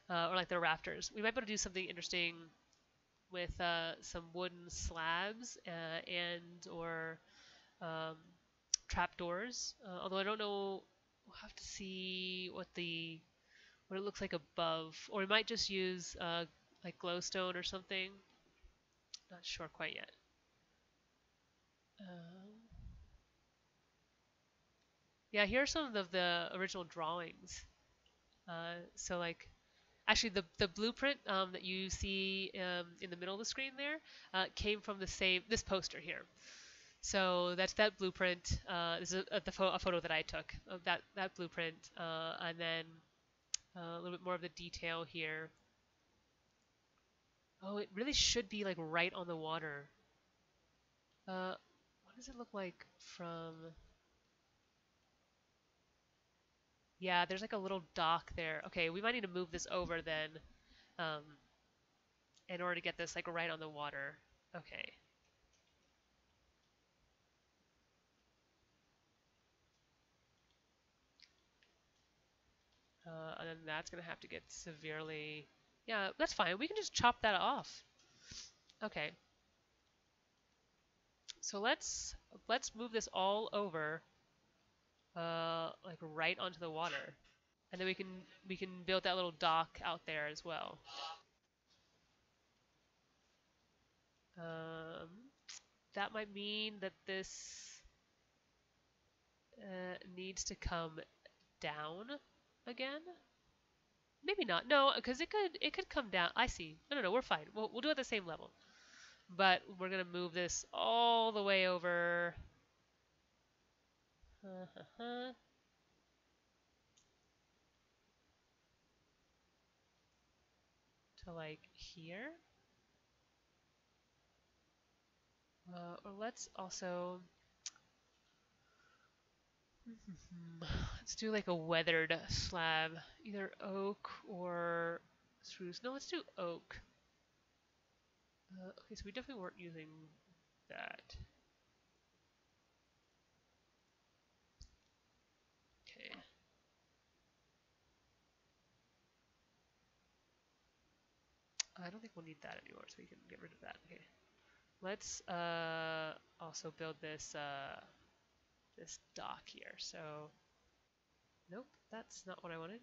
or like the rafters. We might be able to do something interesting with some wooden slabs and or trap doors. Although I don't know, we'll have to see what the... what it looks like above, or we might just use like glowstone or something. Not sure quite yet. Yeah, here are some of the original drawings. So like, actually the blueprint that you see in the middle of the screen there came from the same poster here. So that's that blueprint. This is a photo that I took of that blueprint, and then. A little bit more of the detail here. Oh, it really should be like right on the water. What does it look like from... Yeah, there's like a little dock there. Okay, we might need to move this over then in order to get this like right on the water. Okay. And then that's going to have to get severely... Yeah, that's fine. We can just chop that off. Okay. So let's move this all over, like right onto the water, and then we can build that little dock out there as well. That might mean that this needs to come down. Again? Maybe not. No, because it could come down. I see. No, we're fine. We'll do it at the same level. But we're going to move this all the way over. To like here. Or let's also... let's do like a weathered slab. Either oak or spruce. No, let's do oak. Okay, so we definitely weren't using that. Okay. I don't think we'll need that anymore, so we can get rid of that. Okay. Let's also build this this dock here. So, nope, that's not what I wanted.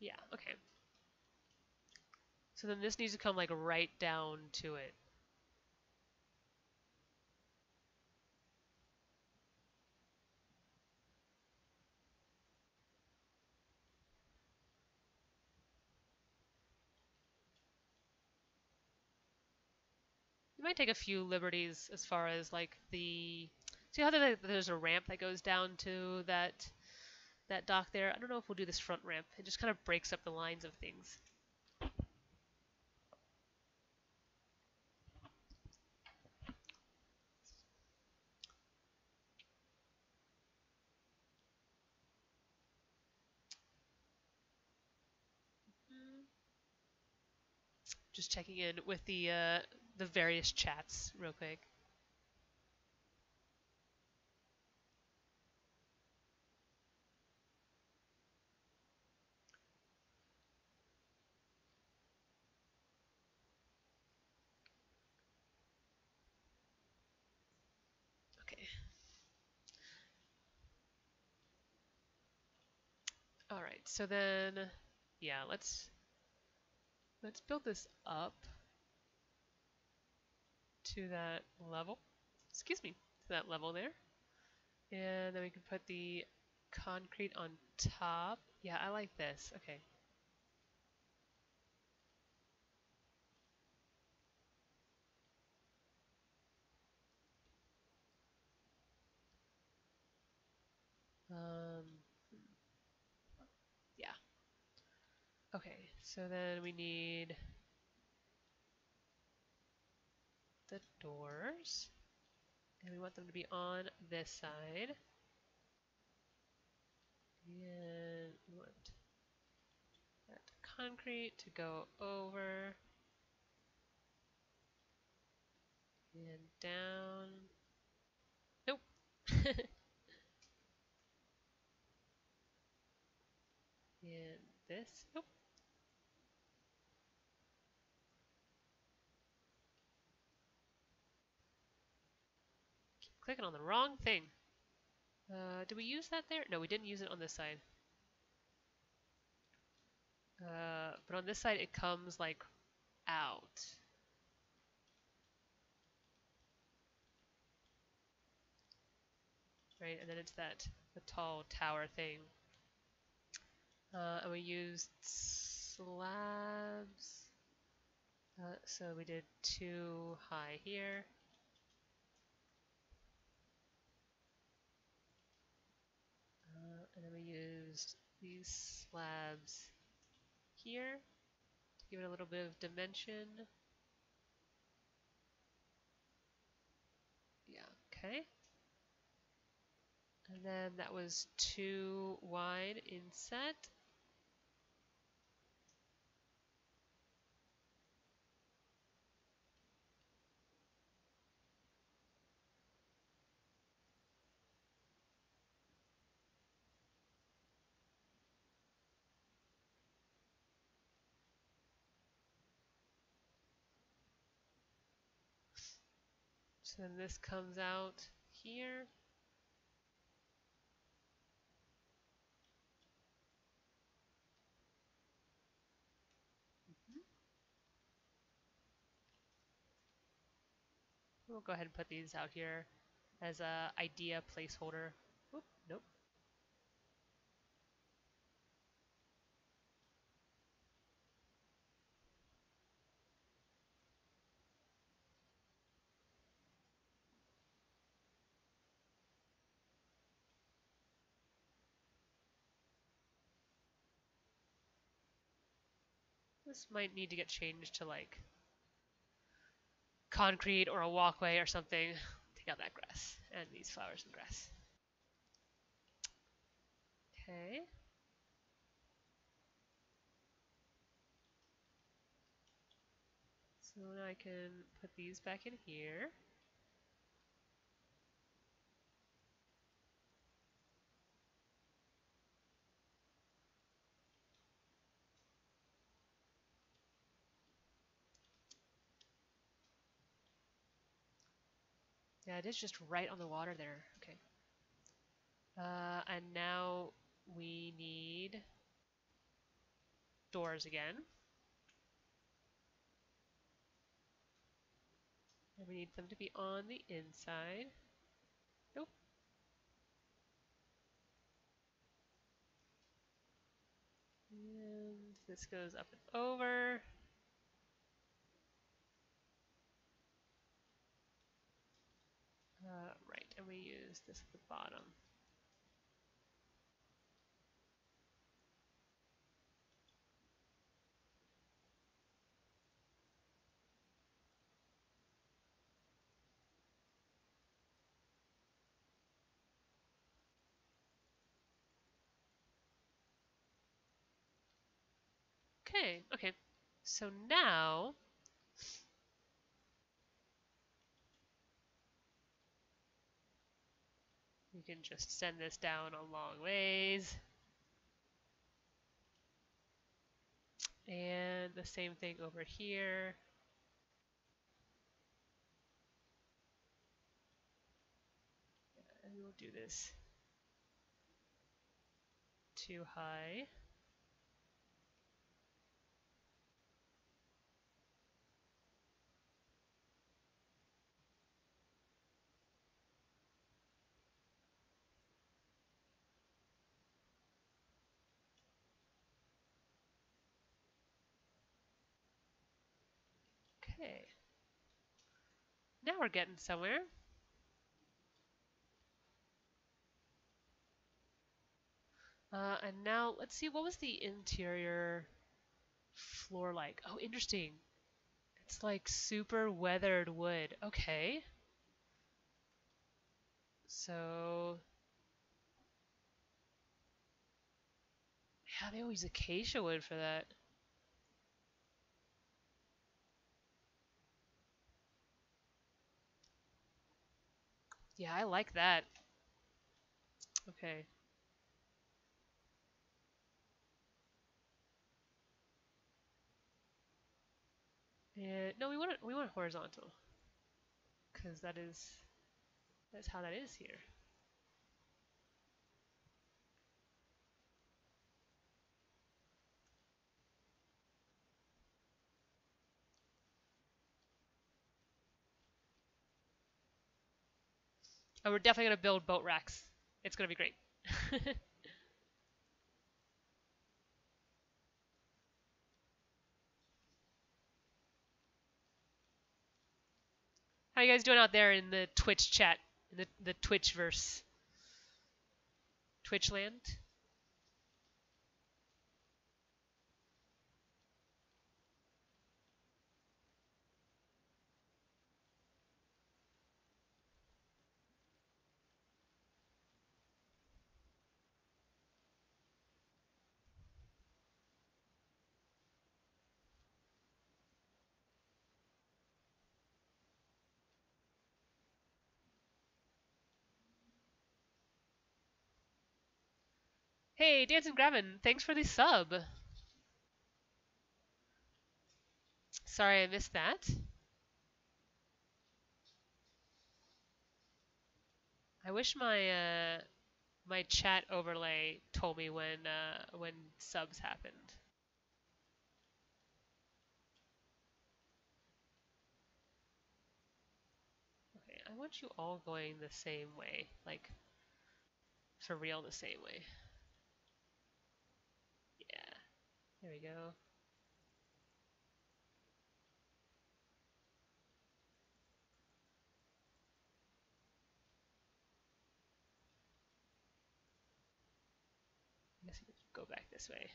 Yeah, okay. So then this needs to come like right down to it. You might take a few liberties as far as like the... See how there's a ramp that goes down to that... that dock there. I don't know if we'll do this front ramp. It just kind of breaks up the lines of things. Just checking in with the various chats real quick. Alright, so then, yeah, let's build this up to that level, excuse me, to that level there, and then we can put the concrete on top. Yeah, I like this, okay. Okay, so then we need the doors, and we want them to be on this side, and we want that concrete to go over, and down, nope. And this, nope. Clicking on the wrong thing. Did we use that there? No, we didn't use it on this side. But on this side it comes like out. Right, and then it's that the tall tower thing. And we used slabs. So we did 2 high here. And then we used these slabs here to give it a little bit of dimension. Yeah, okay. And then that was 2 wide inset. So then this comes out here. We'll go ahead and put these out here as an idea placeholder. Oop, nope. This might need to get changed to like concrete or a walkway or something. Take out that grass and these flowers and grass. Okay. So now I can put these back in here. Yeah, it is just right on the water there. Okay. And now we need doors again. And we need them to be on the inside. Nope. And this goes up and over. Right, and we use this at the bottom. Okay, okay. So now you can just send this down a long ways. And the same thing over here. And we'll do this too high. Okay, now we're getting somewhere. And now let's see, what was the interior floor like? Oh, interesting. It's like super weathered wood. Okay. So, yeah, they always use acacia wood for that. Yeah, I like that. Okay. And no, we want horizontal, because that's how that is here. Oh, we're definitely going to build boat racks. It's going to be great. How are you guys doing out there in the Twitch chat? In the Twitchverse? Twitchland? Hey, Dancing Gravin, thanks for the sub. Sorry I missed that. I wish my my chat overlay told me when subs happened. Okay, I want you all going the same way, like for real the same way. There we go. I guess we could go back this way.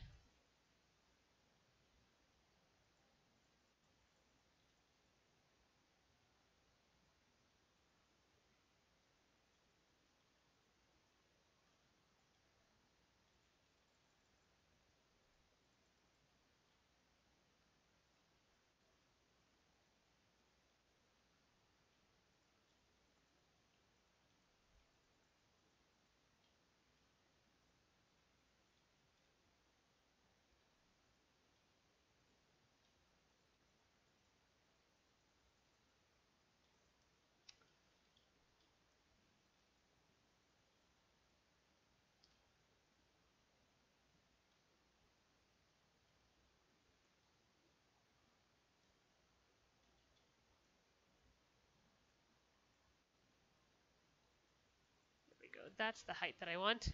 that's the height that I want.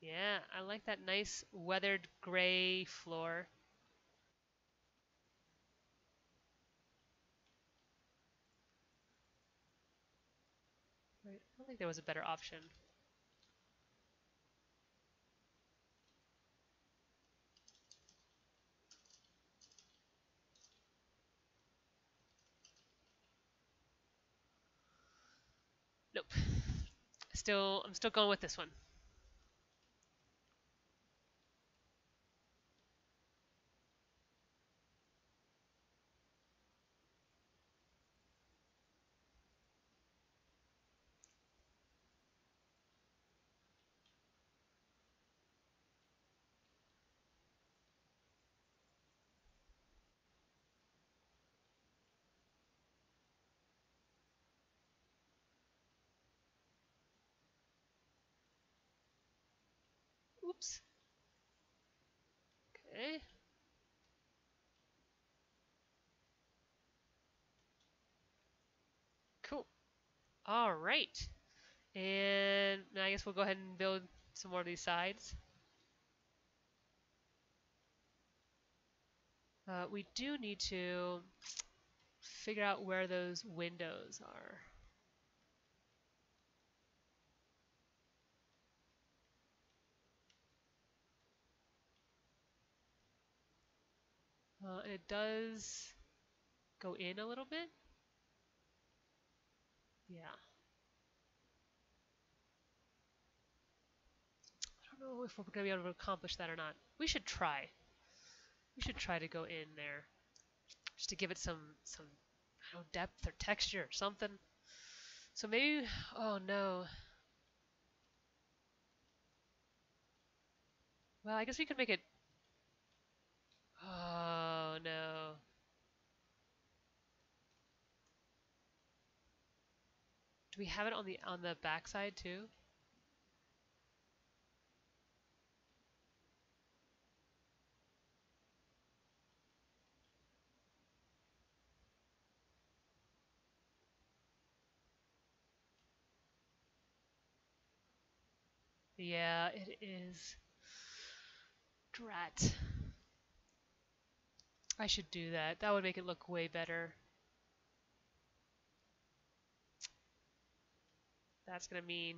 Yeah, I like that nice weathered gray floor. Right, I don't think there was a better option. Nope. I'm still going with this one. Oops. Okay. Cool. All right. And now I guess we'll go ahead and build some more of these sides. We do need to figure out where those windows are. And it does go in a little bit. Yeah. I don't know if we're going to be able to accomplish that or not. We should try. We should try to go in there. Just to give it some I don't know, depth or texture or something. So maybe, oh no. Well, I guess we could make it. Oh no. Do we have it on the backside too? Yeah, it is. Drat. I should do that. That would make it look way better. That's gonna mean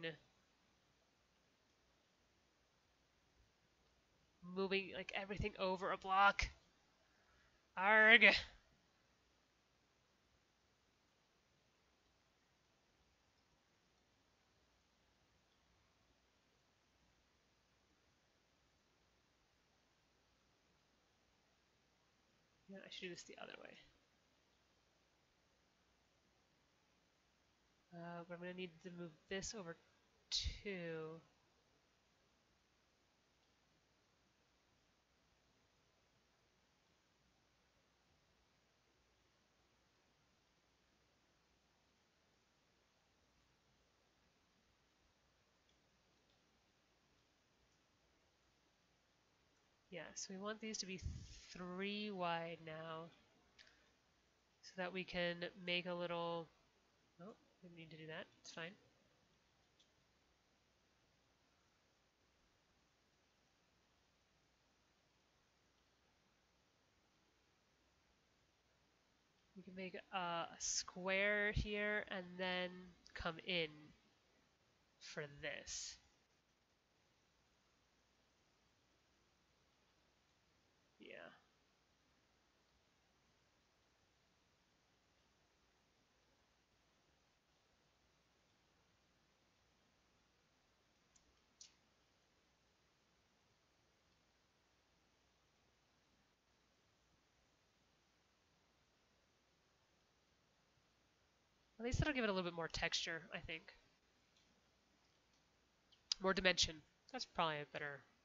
moving like everything over a block. Arg. I should do this the other way. But I'm going to need to move this over too. Yeah, so we want these to be 3 wide now, so that we can make a little. Oh, we need to do that. It's fine. We can make a square here and then come in for this. At least that'll give it a little bit more texture, I think. More dimension. That's probably a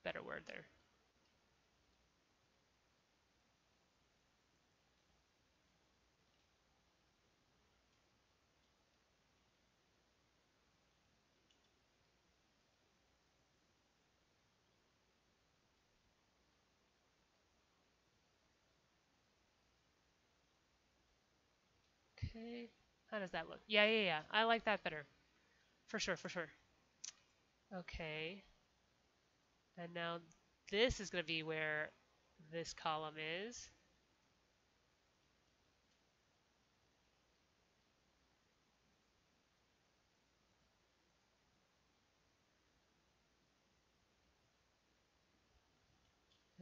better word there. Okay. How does that look? Yeah. I like that better. For sure. Okay. And now this is going to be where this column is.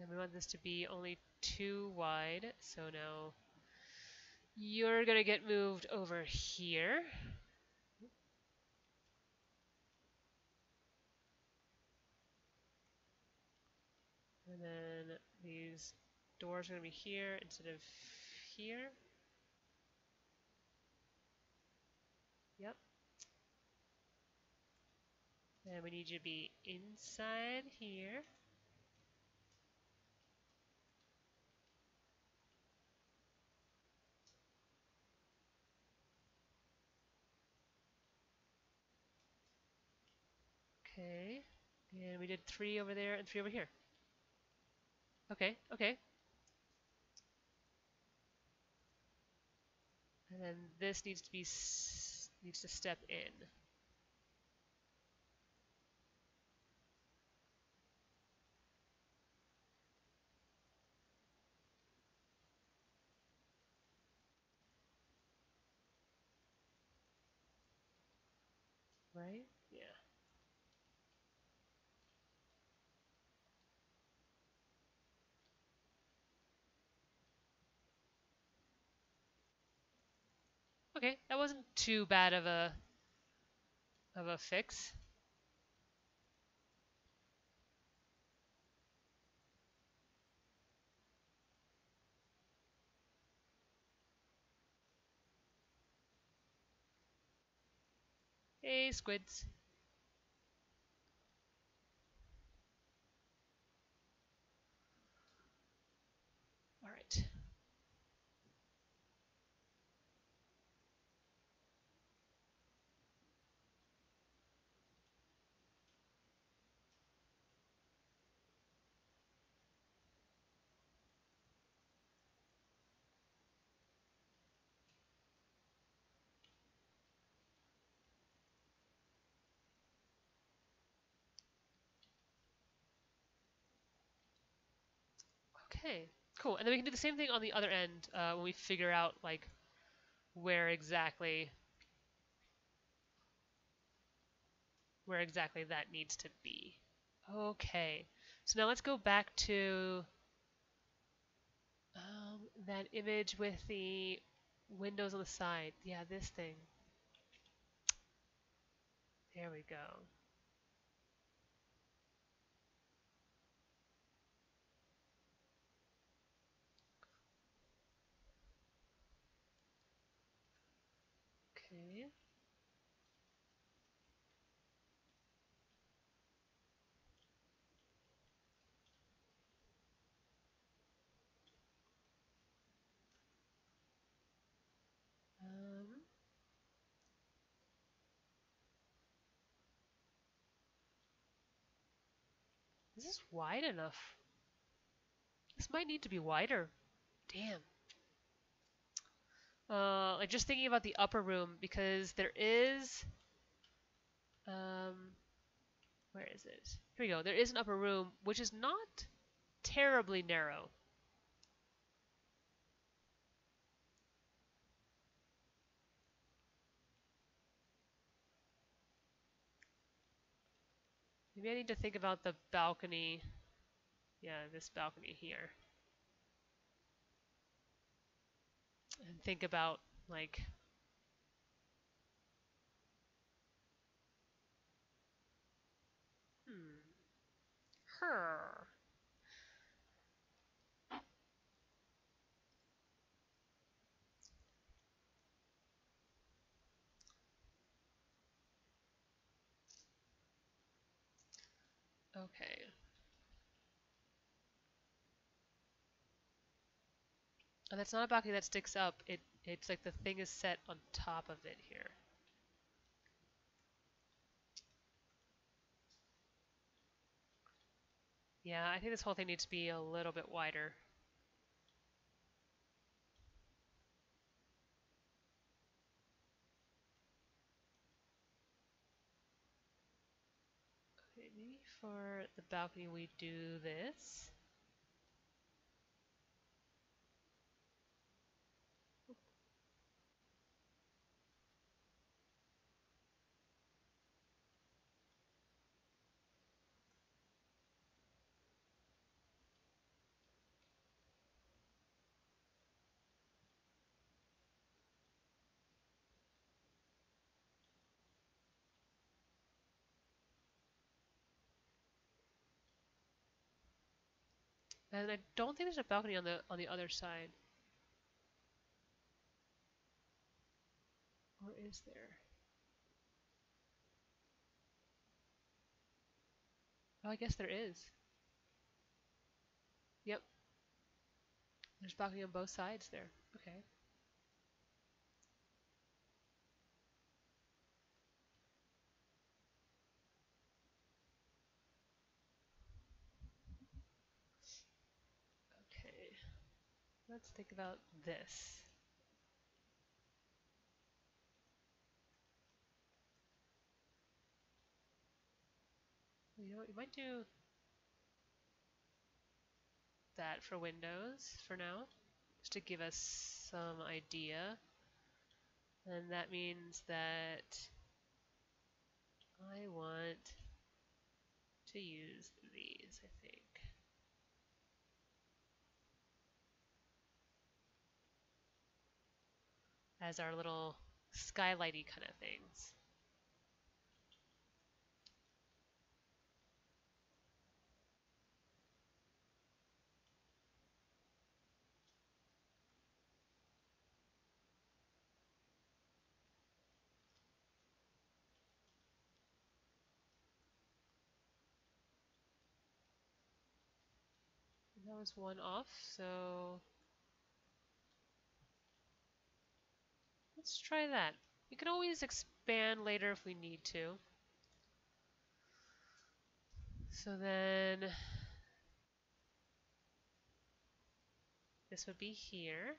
And we want this to be only 2 wide, so now you're going to get moved over here. And then these doors are going to be here instead of here. Yep. And we need you to be inside here. Okay, and we did 3 over there and 3 over here. Okay. And then this needs to step in. Right? Yeah. Okay, that wasn't too bad of a fix. Hey, squids. All right. Okay, cool. And then we can do the same thing on the other end when we figure out like where exactly that needs to be. Okay, so now let's go back to that image with the windows on the side. Yeah, this thing. There we go. Is this wide enough? This might need to be wider. Damn. Like just thinking about the upper room, because there is, where is it? Here we go. There is an upper room, which is not terribly narrow. Maybe I need to think about the balcony. Yeah, this balcony here. And think about, like, her. Okay. Oh, that's not a balcony that sticks up. It's like the thing is set on top of it here. Yeah, I think this whole thing needs to be a little bit wider. for the balcony we do this. And I don't think there's a balcony on the other side. Or is there? Oh, I guess there is. Yep. There's balcony on both sides there. Okay. Let's think about this. You know what, you might do that for windows for now, just to give us some idea. And that means that I want to use these, I think. As our little skylighty kind of things. And that was one off, so let's try that. We can always expand later if we need to. So then this would be here.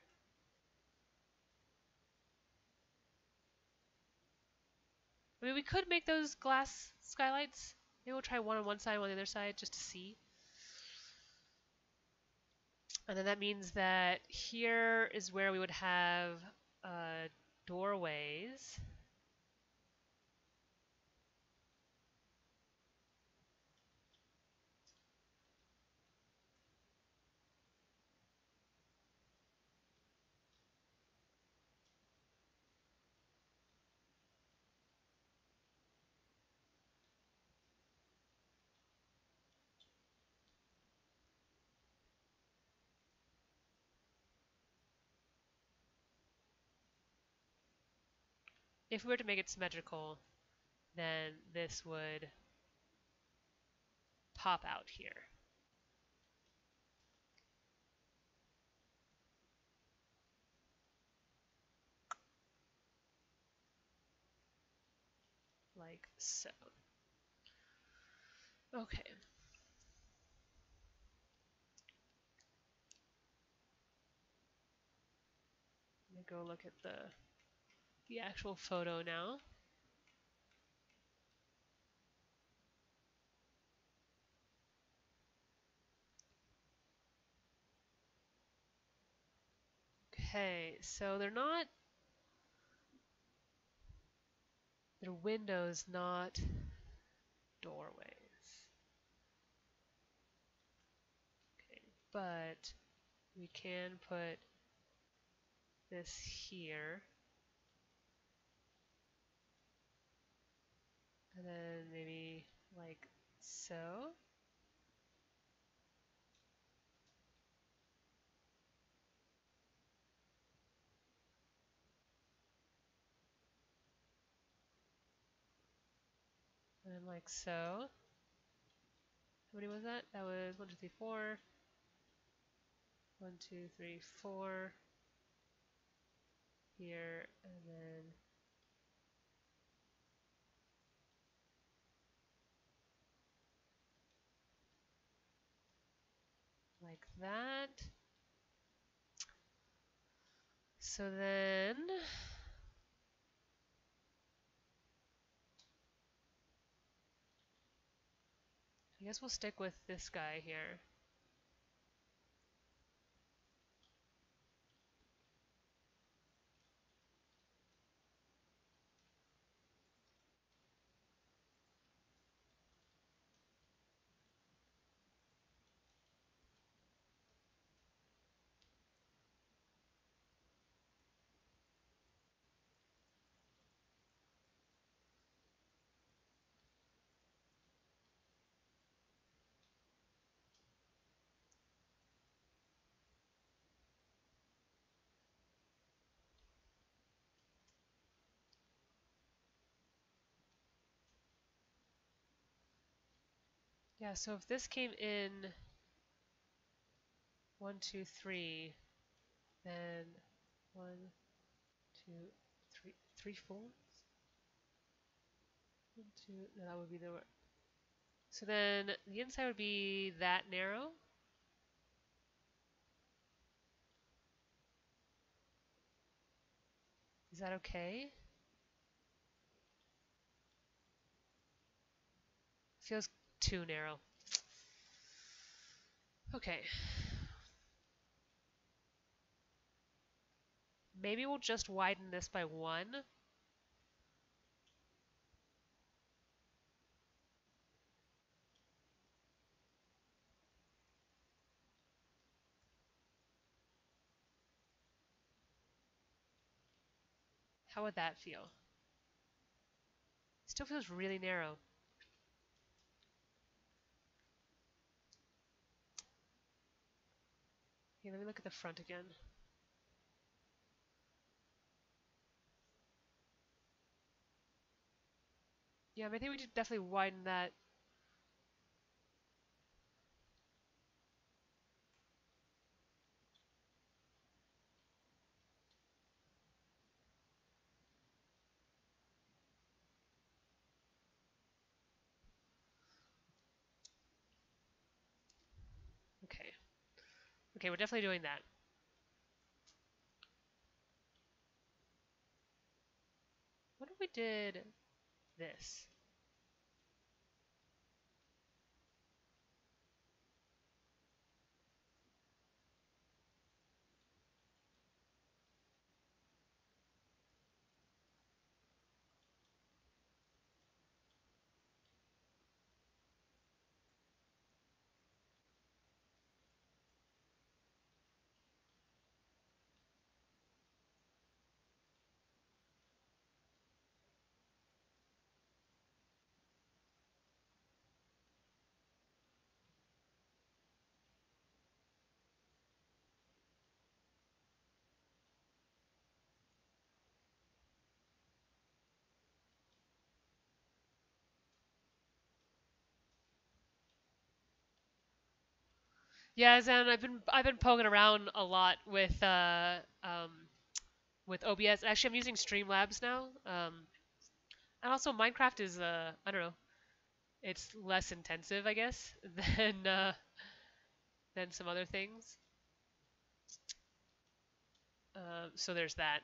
I mean, we could make those glass skylights. Maybe we'll try one on one side, one on the other side, just to see. And then that means that here is where we would have doorways. If we were to make it symmetrical, then this would pop out here. Like so. Okay. Let me go look at the actual photo now. Okay, so they're not, they're windows, not doorways. Okay, but we can put this here. And then maybe like so. And like so. How many was that? That was 1, 2, 3, 4. 1, 2, 3, 4. Here and then. Like that. So then I guess we'll stick with this guy here. Yeah, so if this came in 1, 2, 3, then 1, 2, 3, 3, 4. 1, 2, no, that would be the one. So then the inside would be that narrow. Is that okay? Feels too narrow. Okay. Maybe we'll just widen this by 1. How would that feel? It still feels really narrow. Okay, let me look at the front again. Yeah, I think we should definitely widen that. Okay. Okay, we're definitely doing that. What if we did this? Yeah, Zan, I've been poking around a lot with OBS. Actually, I'm using Streamlabs now, and also Minecraft is I don't know, it's less intensive, I guess, than some other things. So there's that.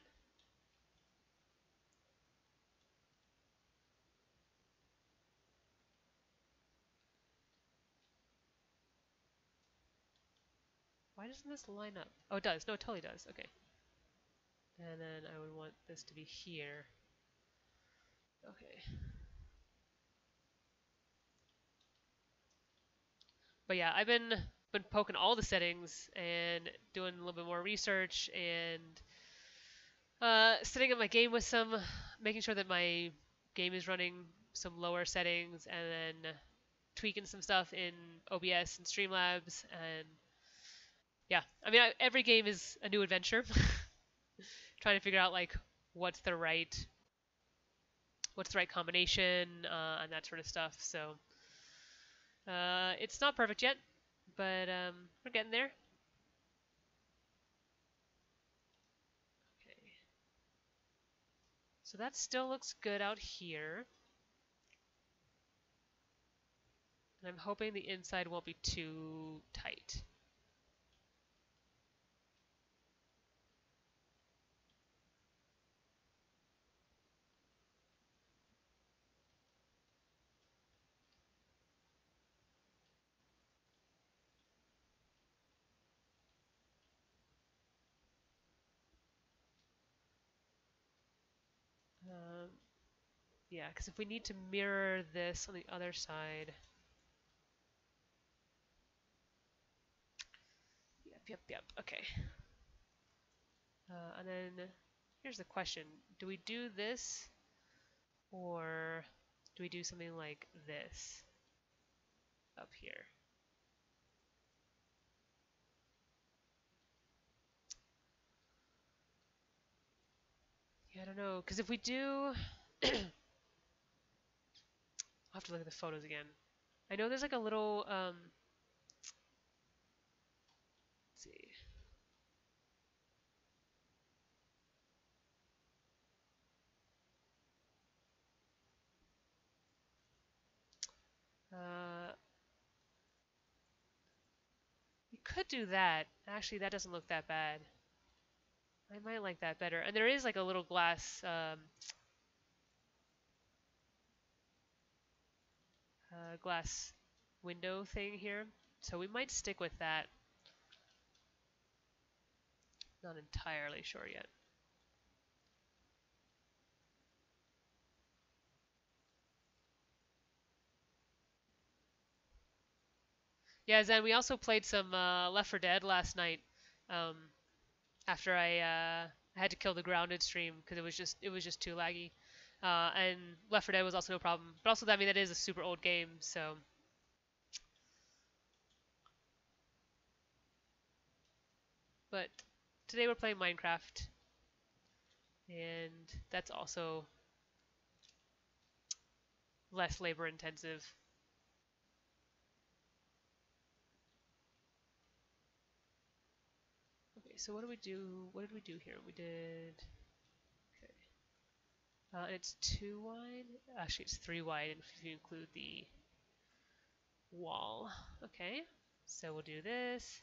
Why doesn't this line up? Oh, it does. No, it totally does. Okay. And then I would want this to be here. Okay. But yeah, I've been poking all the settings and doing a little bit more research and setting up my game with some, making sure that my game is running some lower settings, and then tweaking some stuff in OBS and Streamlabs. And yeah, I mean, every game is a new adventure. Trying to figure out like what's the right combination and that sort of stuff. So it's not perfect yet, but we're getting there. Okay, so that still looks good out here, and I'm hoping the inside won't be too tight. Yeah, because if we need to mirror this on the other side. Yep. Okay. And then here's the question. Do we do this or do we do something like this up here? Yeah, I don't know, because if we do, I'll have to look at the photos again. I know there's like a little, let's see. We could do that. Actually, that doesn't look that bad. I might like that better. And there is like a little glass. Glass window thing here, so we might stick with that. Not entirely sure yet. Yeah, Zen, we also played some Left 4 Dead last night after I had to kill the grounded stream because it was just too laggy. And Left 4 Dead was also no problem. But also, I mean, that is a super old game, so... But today we're playing Minecraft. And that's also less labor-intensive. Okay, so what do we do? What did we do here? We did... it's 2 wide. Actually, it's 3 wide if you include the wall. Okay, so we'll do this.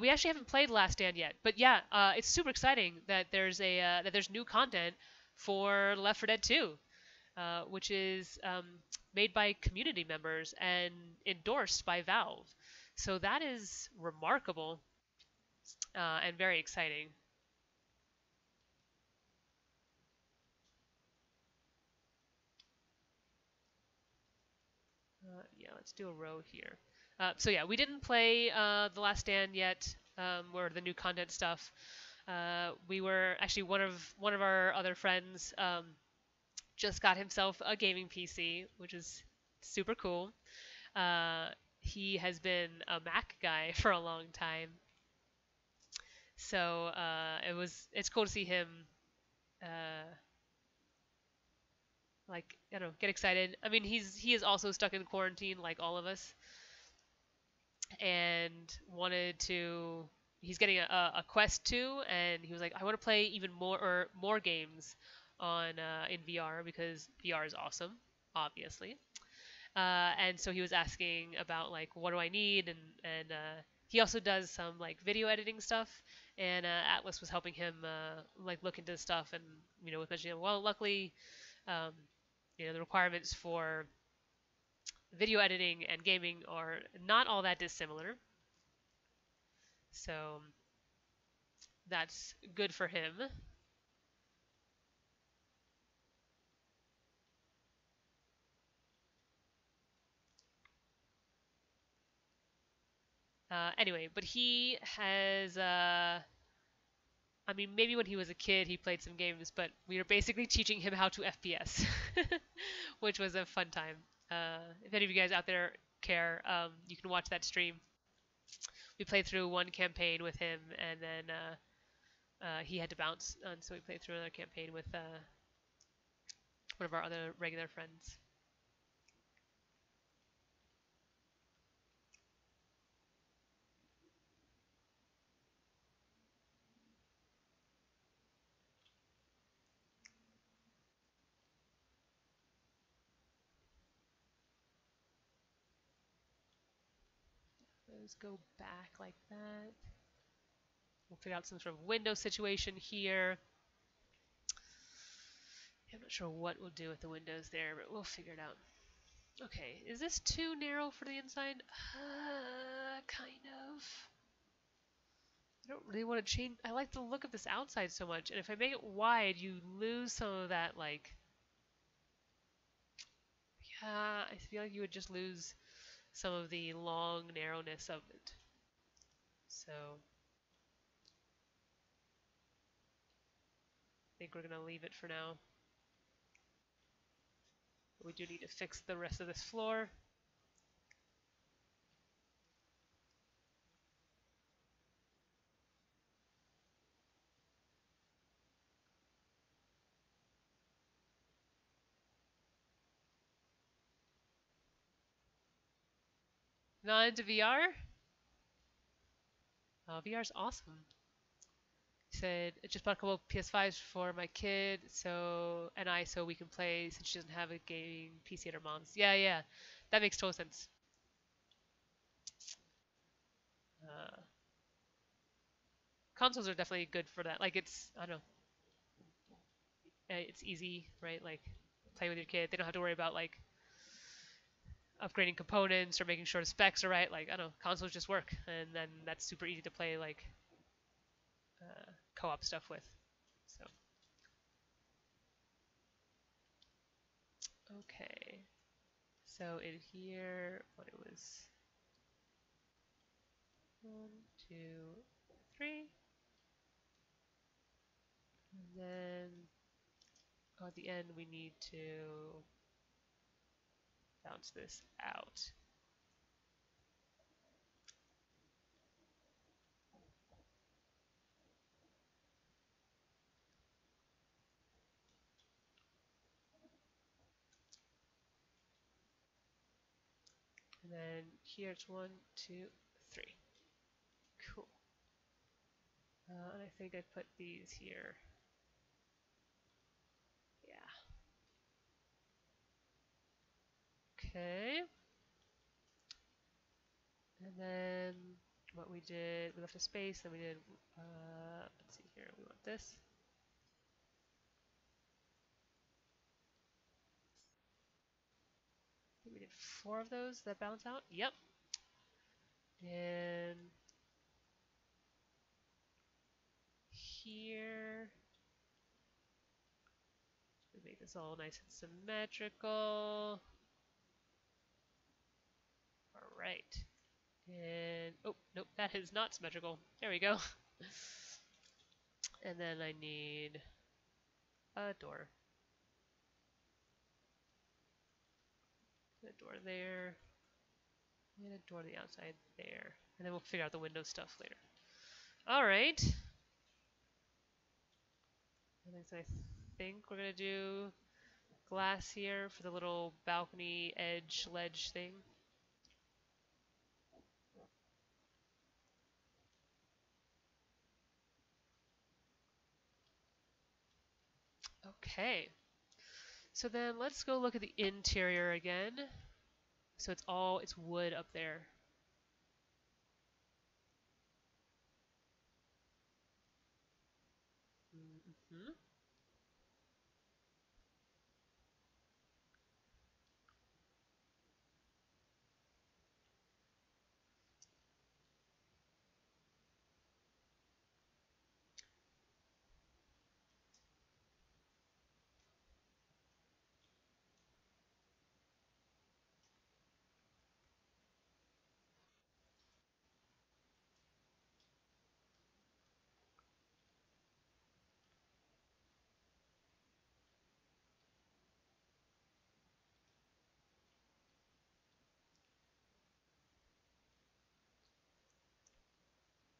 We actually haven't played Last Stand yet, but yeah, it's super exciting that there's a new content for Left 4 Dead 2, which is made by community members and endorsed by Valve. So that is remarkable. And very exciting. Yeah, let's do a row here. So yeah, we didn't play The Last Stand yet, or the new content stuff. We were actually one of our other friends just got himself a gaming PC, which is super cool. He has been a Mac guy for a long time. So it's cool to see him like, I don't know, get excited. I mean, he is also stuck in quarantine like all of us, and wanted to. He's getting a Quest 2, and he was like, I want to play even more games on in VR because VR is awesome, obviously. And so he was asking about like, what do I need, and. He also does some like video editing stuff, and Atlas was helping him like look into stuff, and you know, was mentioning, well, luckily, you know, the requirements for video editing and gaming are not all that dissimilar. So that's good for him. Anyway, but he has, I mean, maybe when he was a kid he played some games, but we were basically teaching him how to FPS, which was a fun time. If any of you guys out there care, you can watch that stream. We played through one campaign with him, and then he had to bounce, and so we played through another campaign with one of our other regular friends. Those go back like that. We'll figure out some sort of window situation here. I'm not sure what we'll do with the windows there, but we'll figure it out. Okay, is this too narrow for the inside? Kind of. I don't really want to change. I like the look of this outside so much, and if I make it wide, you lose some of that, like... Yeah, I feel like you would just lose some of the long narrowness of it. So... I think we're going to leave it for now. We do need to fix the rest of this floor. Not into VR? Oh, VR's awesome. He said, I just bought a couple of PS5s for my kid so we can play since she doesn't have a gaming PC at her mom's. Yeah, yeah. That makes total sense. Consoles are definitely good for that. Like, it's, I don't know. It's easy, right? Like, play with your kid. They don't have to worry about, like, upgrading components or making sure the specs are right. Like, I don't know, consoles just work, and then that's super easy to play, like, co-op stuff with. So okay, so in here, what it was, 1, 2, 3, and then at the end we need to bounce this out. And then here it's 1, 2, 3. Cool. And I think I put these here. Okay, and then what we did, we left a space, then we did, let's see here, we want this. I think we did 4 of those that balance out, yep. And here, we make this all nice and symmetrical. Right, and oh nope, that is not symmetrical. There we go. And then I need a door. A door there, and a door on the outside there, and then we'll figure out the window stuff later. All right. And so I think we're gonna do glass here for the little balcony edge ledge thing. Okay, so then let's go look at the interior again. So it's all, it's wood up there. Mm-hmm.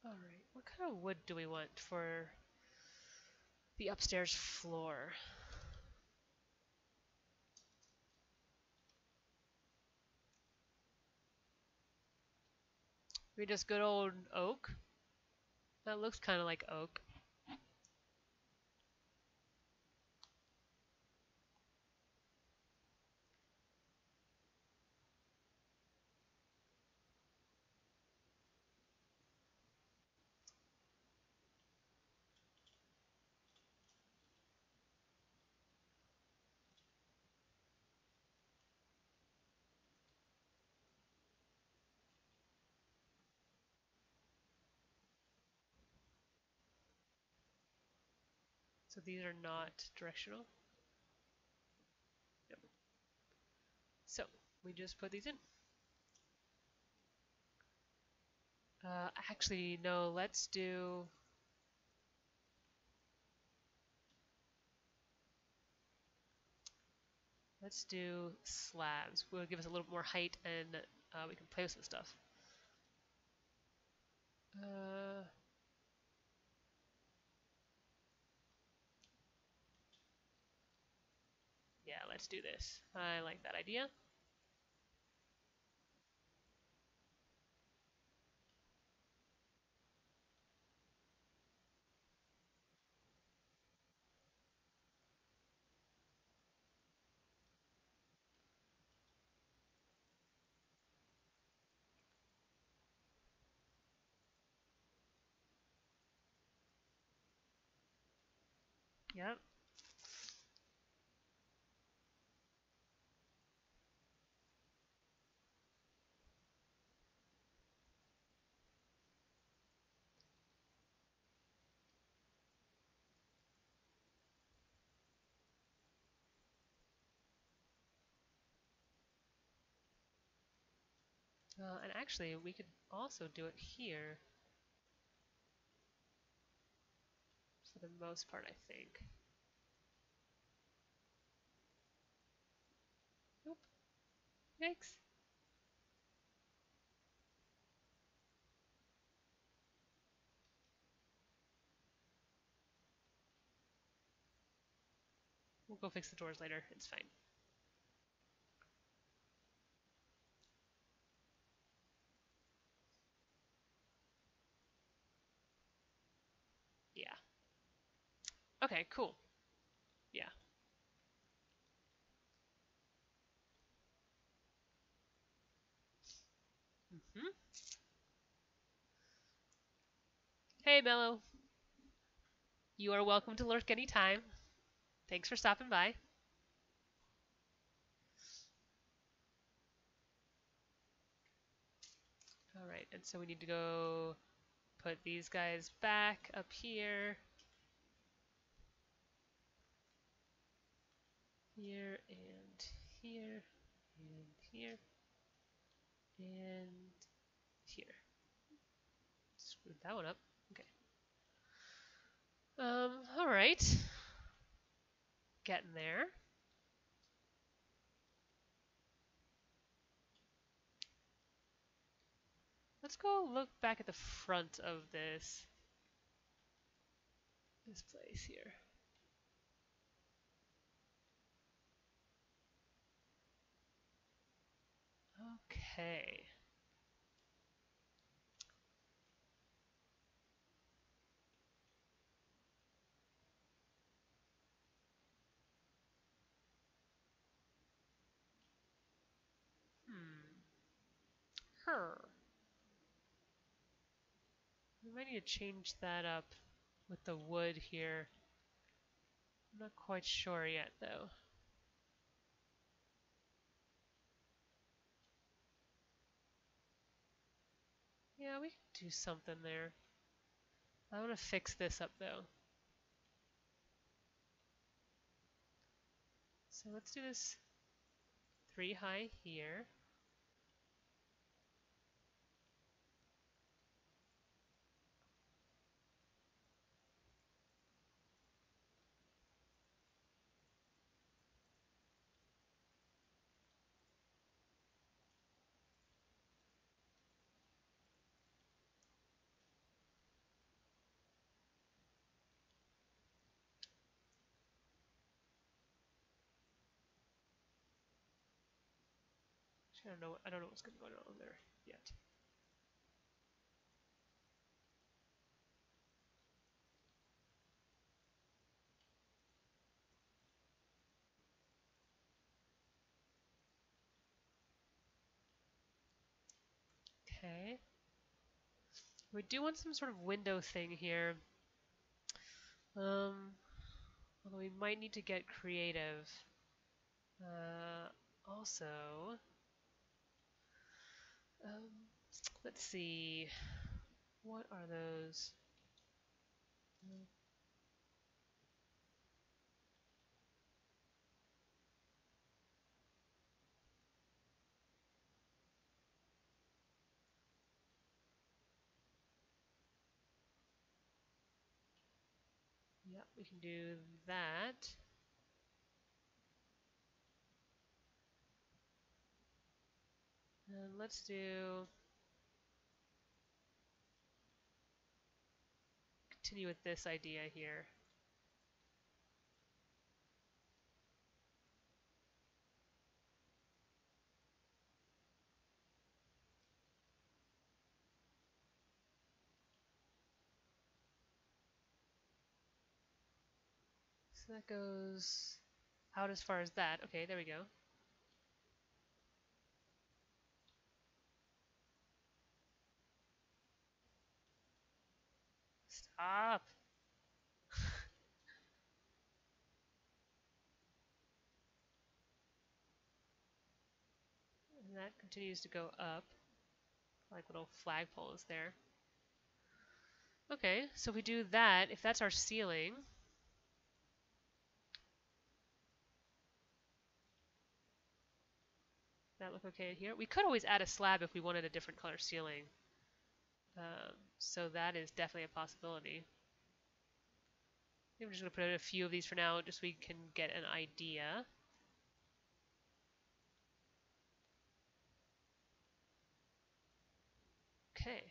Alright, what kind of wood do we want for the upstairs floor? We just good old oak? That looks kind of like oak. So these are not directional. Yep. So we just put these in. Actually, no, let's do... Let's do slabs. Will give us a little more height, and we can play with some stuff. Yeah, let's do this. I like that idea. Yep. And actually, we could also do it here. For the most part, I think. Nope. Yikes. We'll go fix the doors later. It's fine. Okay, cool. Yeah. Hey, Mello. You are welcome to lurk anytime. Thanks for stopping by. All right, and so we need to go put these guys back up here. Here and here and here and here. Screwed that one up. Okay. All right. Getting there. Let's go look back at the front of this place here. Okay. We might need to change that up with the wood here. I'm not quite sure yet though. Yeah, we can do something there. I want to fix this up though. So let's do this 3 high here. I don't know what's going on there yet. Okay. We do want some sort of window thing here. Although we might need to get creative. Also. Let's see, what are those? Yep, we can do that. And let's do... continue with this idea here. So that goes out as far as that. Okay, there we go. Stop! And that continues to go up, like little flagpoles there. Okay, so if we do that, if that's our ceiling, that look okay in here? We could always add a slab if we wanted a different color ceiling. So that is definitely a possibility. I think I'm just going to put in a few of these for now, just so we can get an idea. Okay.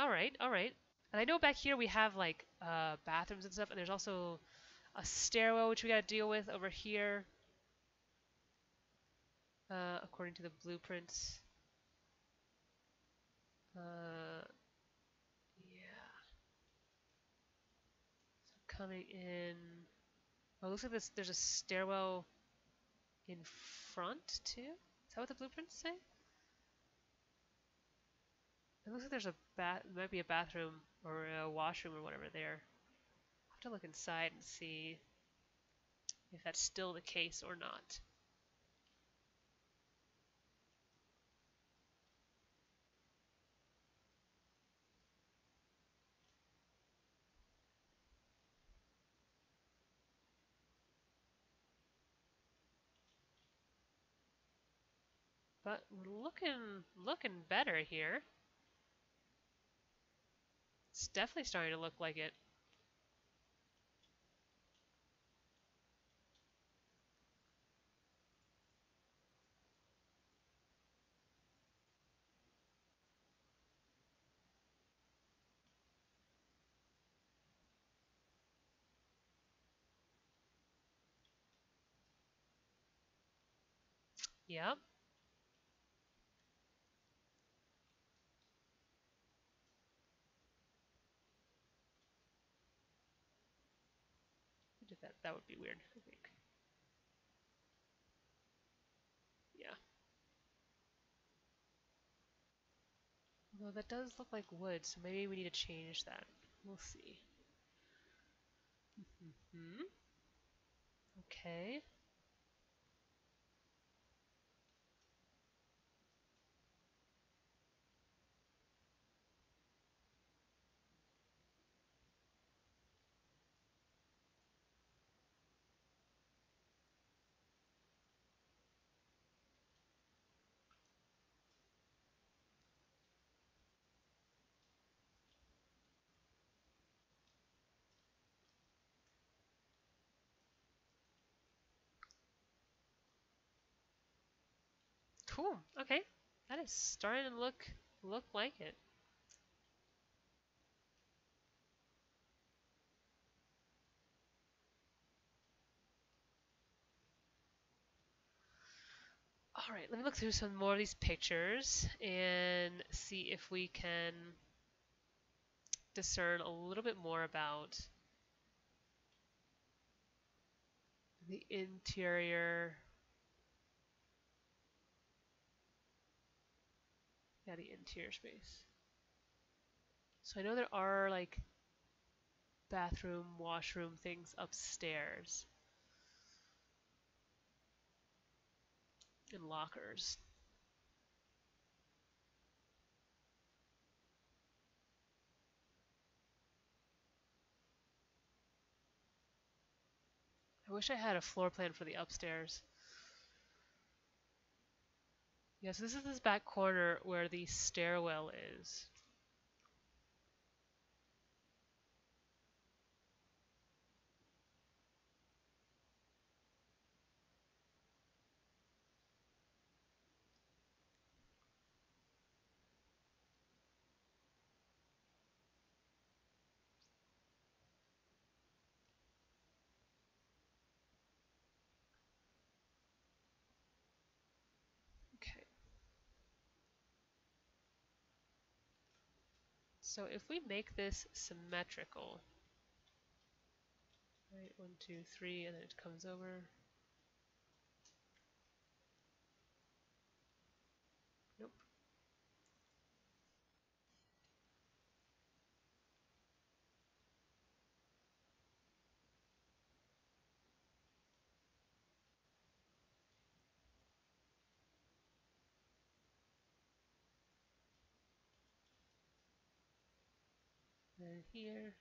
Alright, alright. And I know back here we have like bathrooms and stuff, and there's also a stairwell which we got to deal with over here. According to the blueprints. Yeah. So coming in. Oh, it looks like this, there's a stairwell in front too. Is that what the blueprints say? It looks like there's a might be a bathroom or a washroom or whatever there. I'll have to look inside and see if that's still the case or not. But looking better here. It's definitely starting to look like it. Yep. That would be weird, I think. Yeah. Although that does look like wood, so maybe we need to change that. We'll see. Mm-hmm. Okay. Cool. Okay, that is starting to look like it. All right, let me look through some more of these pictures and see if we can discern a little bit more about the interior. Yeah, the interior space. So I know there are like bathroom, washroom things upstairs. And lockers. I wish I had a floor plan for the upstairs. Yeah, so this is this back corner where the stairwell is. So if we make this symmetrical, right, 1, 2, 3, and then it comes over. Nope. Then here.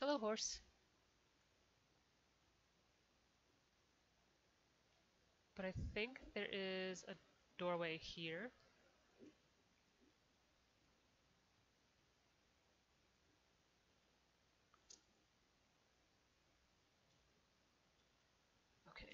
Hello, horse. But I think there is a doorway here. Okay.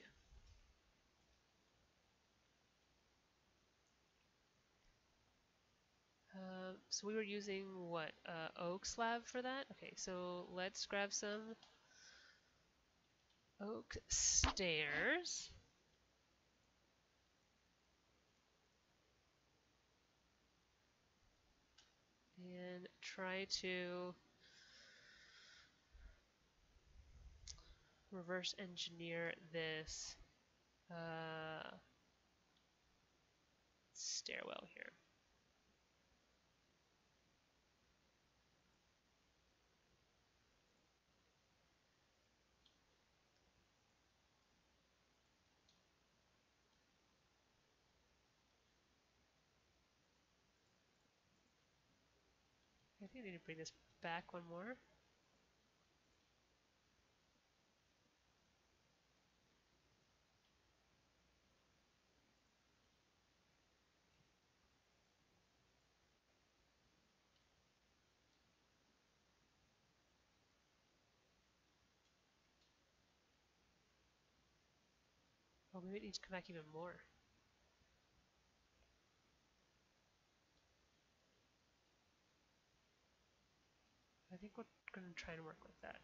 So we were using what, oak slab for that? Okay, so let's grab some oak stairs. And try to reverse engineer this stairwell here. I think I need to bring this back one more. Oh, maybe it needs to come back even more. I think we're going to try and work with that.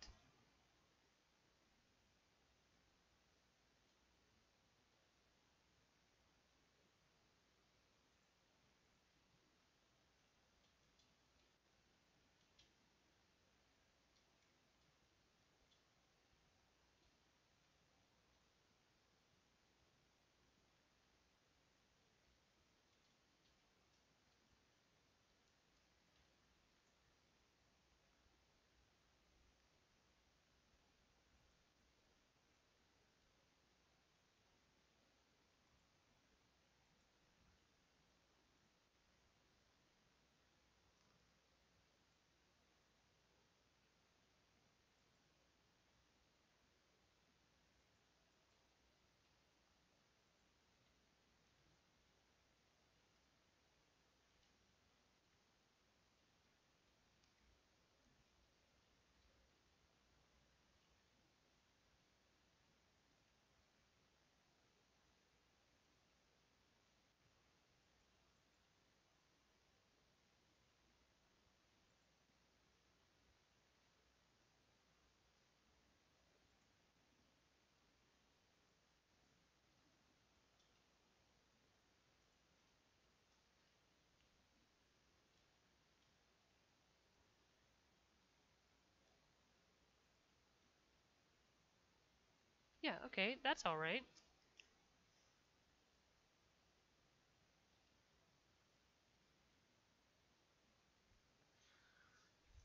Yeah, okay, that's all right. And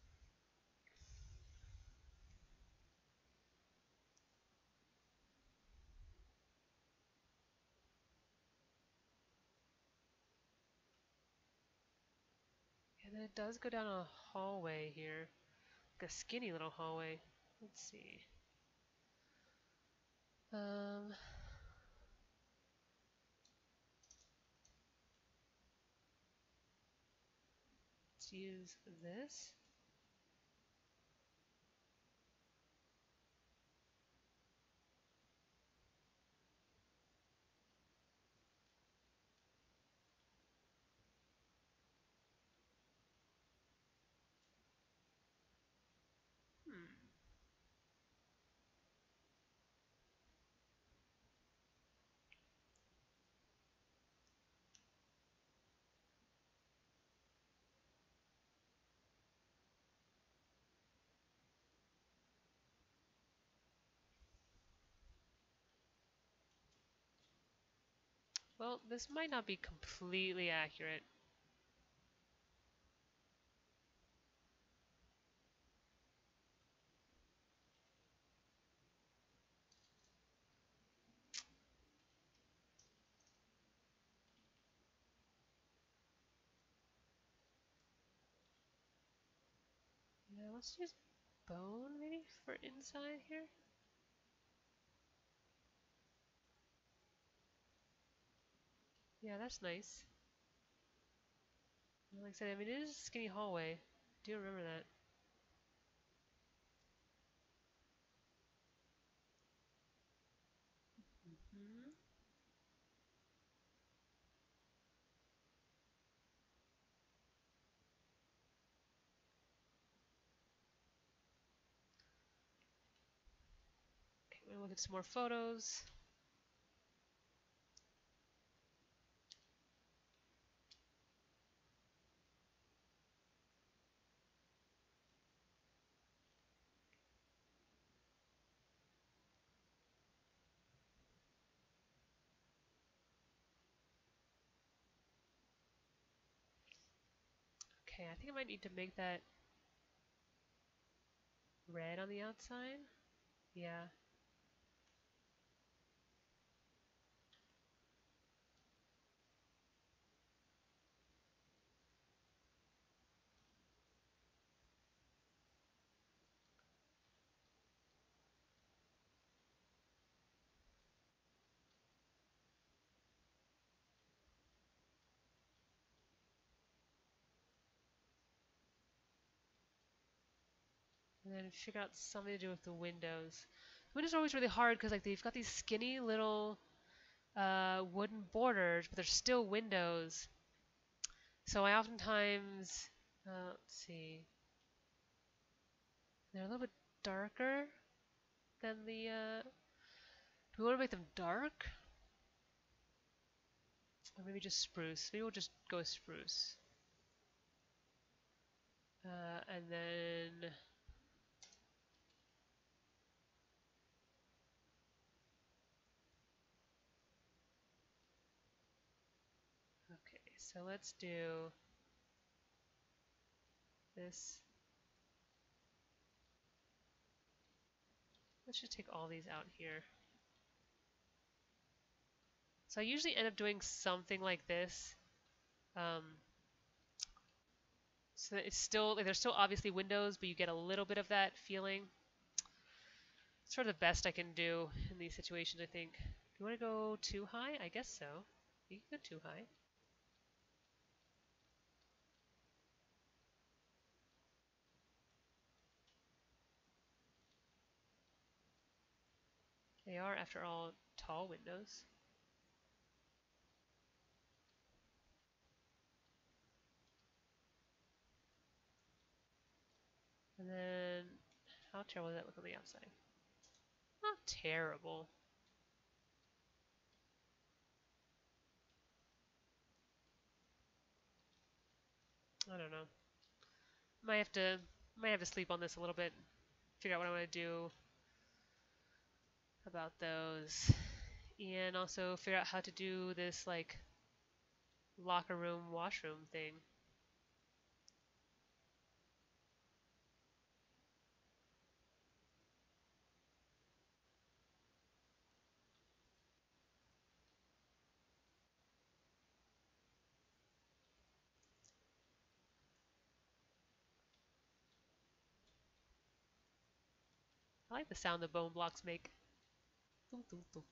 then it does go down a hallway here, like a skinny little hallway. Let's see. Let's use this. Well, this might not be completely accurate. Yeah, let's use bone maybe for inside here. Yeah, that's nice. Like I said, I mean, it is a skinny hallway. I do remember that. Okay, we're gonna look at some more photos. I think I might need to make that red on the outside. Yeah. And then figure out something to do with the windows. The windows are always really hard because like they've got these skinny little wooden borders, but they're still windows. So I oftentimes, let's see, they're a little bit darker than the. Do we want to make them dark, or maybe just spruce? Maybe we'll just go spruce, and then. So let's do this. Let's just take all these out here. So I usually end up doing something like this. So that it's still, like, there's still obviously windows, but you get a little bit of that feeling. It's sort of the best I can do in these situations, I think. Do you want to go too high? I guess so. You can go too high. They are, after all, tall windows. And then, how terrible does that look on the outside? Not terrible. I don't know. Might have to sleep on this a little bit. Figure out what I want to do about those, and also figure out how to do this like locker room washroom thing. I like the sound the bone blocks make. Tunk, tunk, tunk.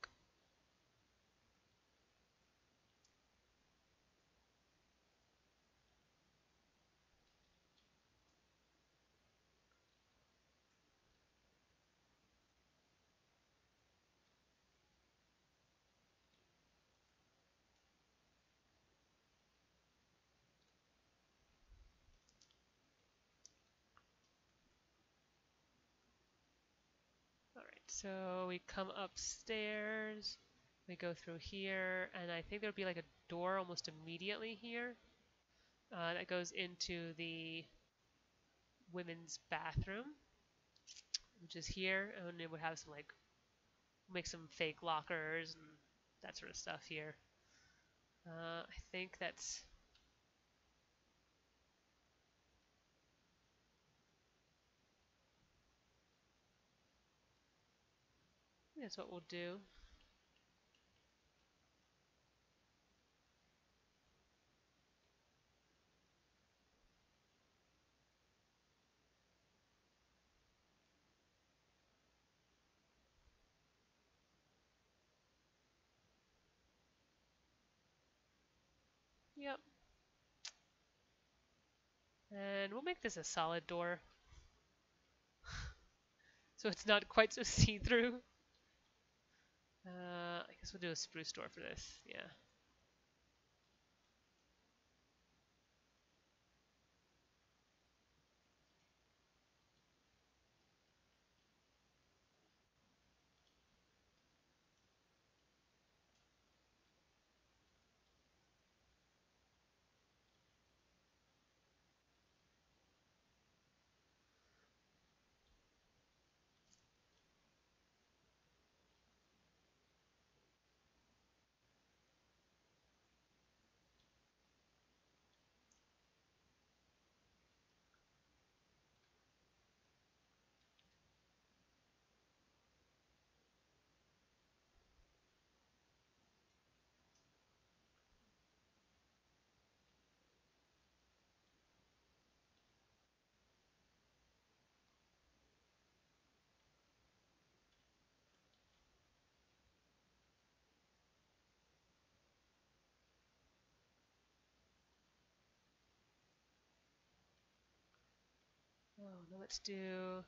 So we come upstairs, we go through here, and I think there'll be like a door almost immediately here that goes into the women's bathroom, which is here, and it would have some like, make some fake lockers and that sort of stuff here. I think that's... That's what we'll do. Yep. And we'll make this a solid door. So it's not quite so see-through. I guess we'll do a spruce door for this, yeah. Oh, now let's do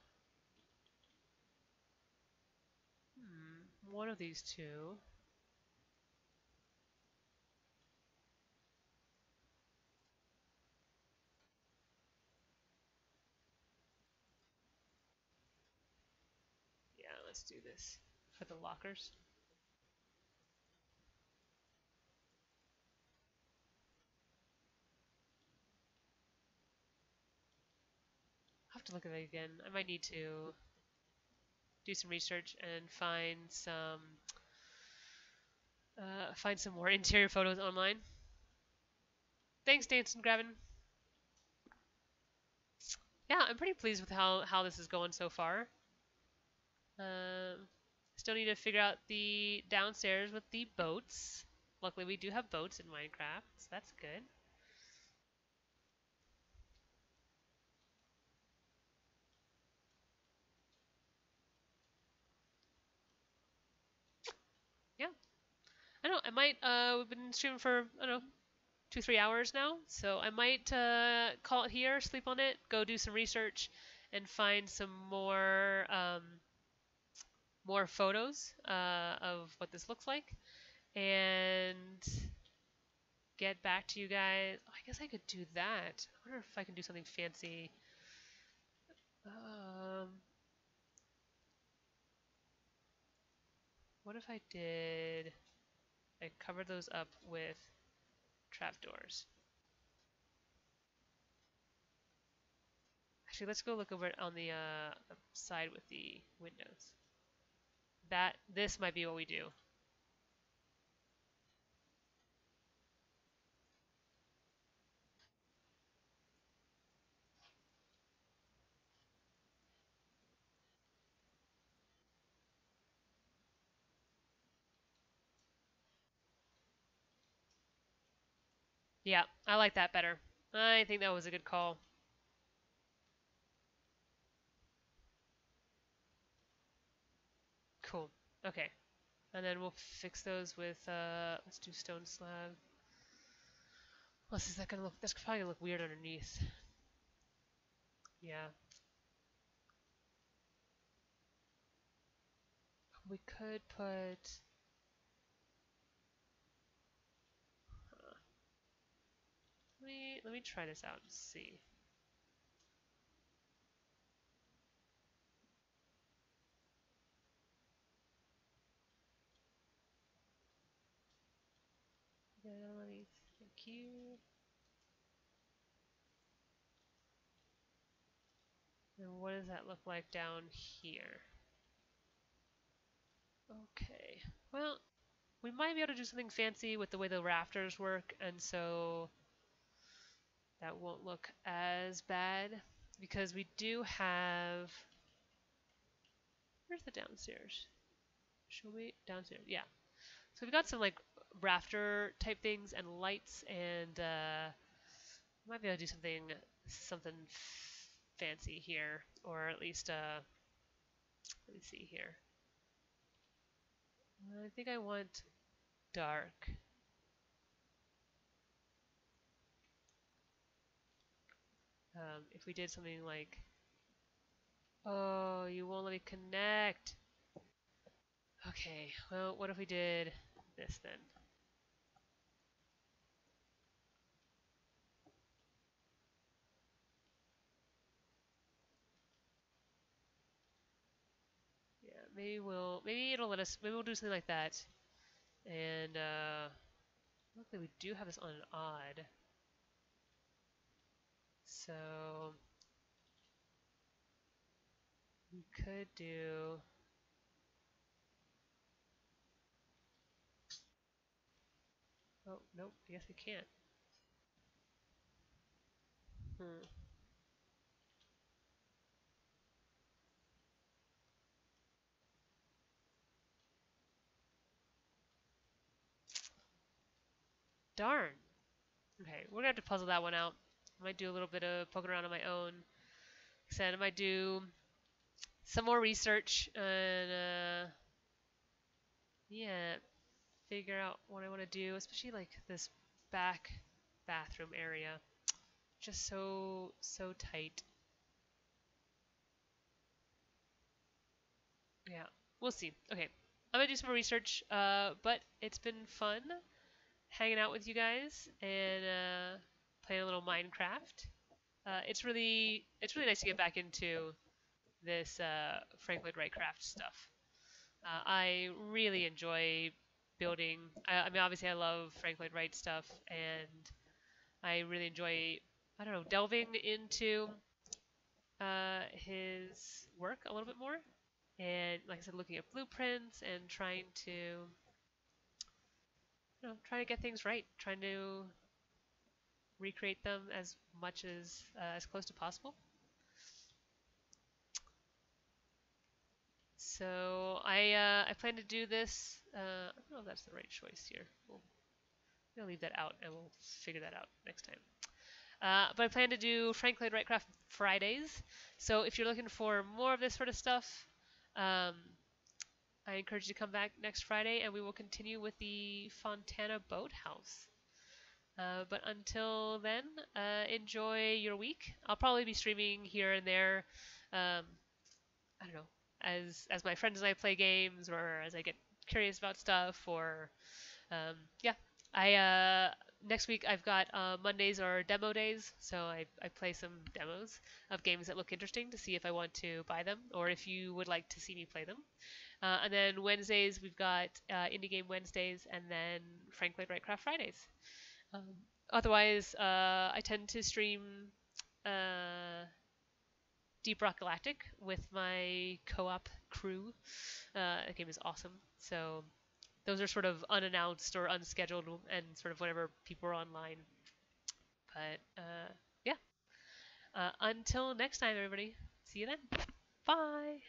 one of these two. Yeah, let's do this for the lockers. To look at that again. I might need to do some research and find some more interior photos online. Thanks, Danson Gravin. Yeah, I'm pretty pleased with how this is going so far. Still need to figure out the downstairs with the boats. Luckily, we do have boats in Minecraft, so that's good. I don't know, I might, we've been streaming for, I don't know, 2-3 hours now, so I might call it here, sleep on it, go do some research, and find some more, more photos of what this looks like, and get back to you guys. Oh, I guess I could do that. I wonder if I can do something fancy. What if I did... I covered those up with trapdoors. Actually, let's go look over on the side with the windows. This might be what we do. Yeah, I like that better. I think that was a good call. Cool. Okay. And then we'll fix those with, let's do stone slab. What else is that gonna look? That's probably gonna look weird underneath. Yeah. We could put... Let me try this out and see. Thank you. And what does that look like down here? Okay. Well, we might be able to do something fancy with the way the rafters work, and so that won't look as bad, because we do have, where's the downstairs? Should we? Downstairs, yeah. So we've got some like rafter type things and lights, and we might be able to do something fancy here, or at least, let me see here. I think I want dark. If we did something like, oh, you won't let me connect. Okay, well, what if we did this then? Yeah, maybe it'll let us do something like that. And luckily we do have this on an odd. So we could do, oh, nope, I guess we can't. Darn. Okay, we're gonna have to puzzle that one out. I might do a little bit of poking around on my own. Like I said, I might do some more research and yeah, figure out what I want to do, especially like this back bathroom area. Just so tight. Yeah, we'll see. Okay, I'm gonna do some more research. But it's been fun hanging out with you guys and playing a little Minecraft. It's really nice to get back into this Frank Lloyd Wrightcraft stuff. I really enjoy building. I mean, obviously I love Frank Lloyd Wright stuff, and I really enjoy, I don't know, delving into his work a little bit more. And like I said, looking at blueprints and trying to, you know, trying to get things right, trying to recreate them as much as close to possible. So I plan to do this. I don't know if that's the right choice here. We'll leave that out, and we'll figure that out next time. But I plan to do Frank Lloyd Wrightcraft Fridays. So if you're looking for more of this sort of stuff, I encourage you to come back next Friday, and we will continue with the Fontana Boathouse. But until then, enjoy your week. I'll probably be streaming here and there. I don't know, as my friends and I play games, or as I get curious about stuff, or yeah. Next week I've got Mondays are demo days, so I play some demos of games that look interesting to see if I want to buy them, or if you would like to see me play them. And then Wednesdays we've got Indie Game Wednesdays, and then Frank Lloyd Wrightcraft Fridays. Otherwise, I tend to stream Deep Rock Galactic with my co-op crew. That game is awesome. So those are sort of unannounced or unscheduled, and sort of whenever people are online. But yeah, until next time, everybody. See you then. Bye.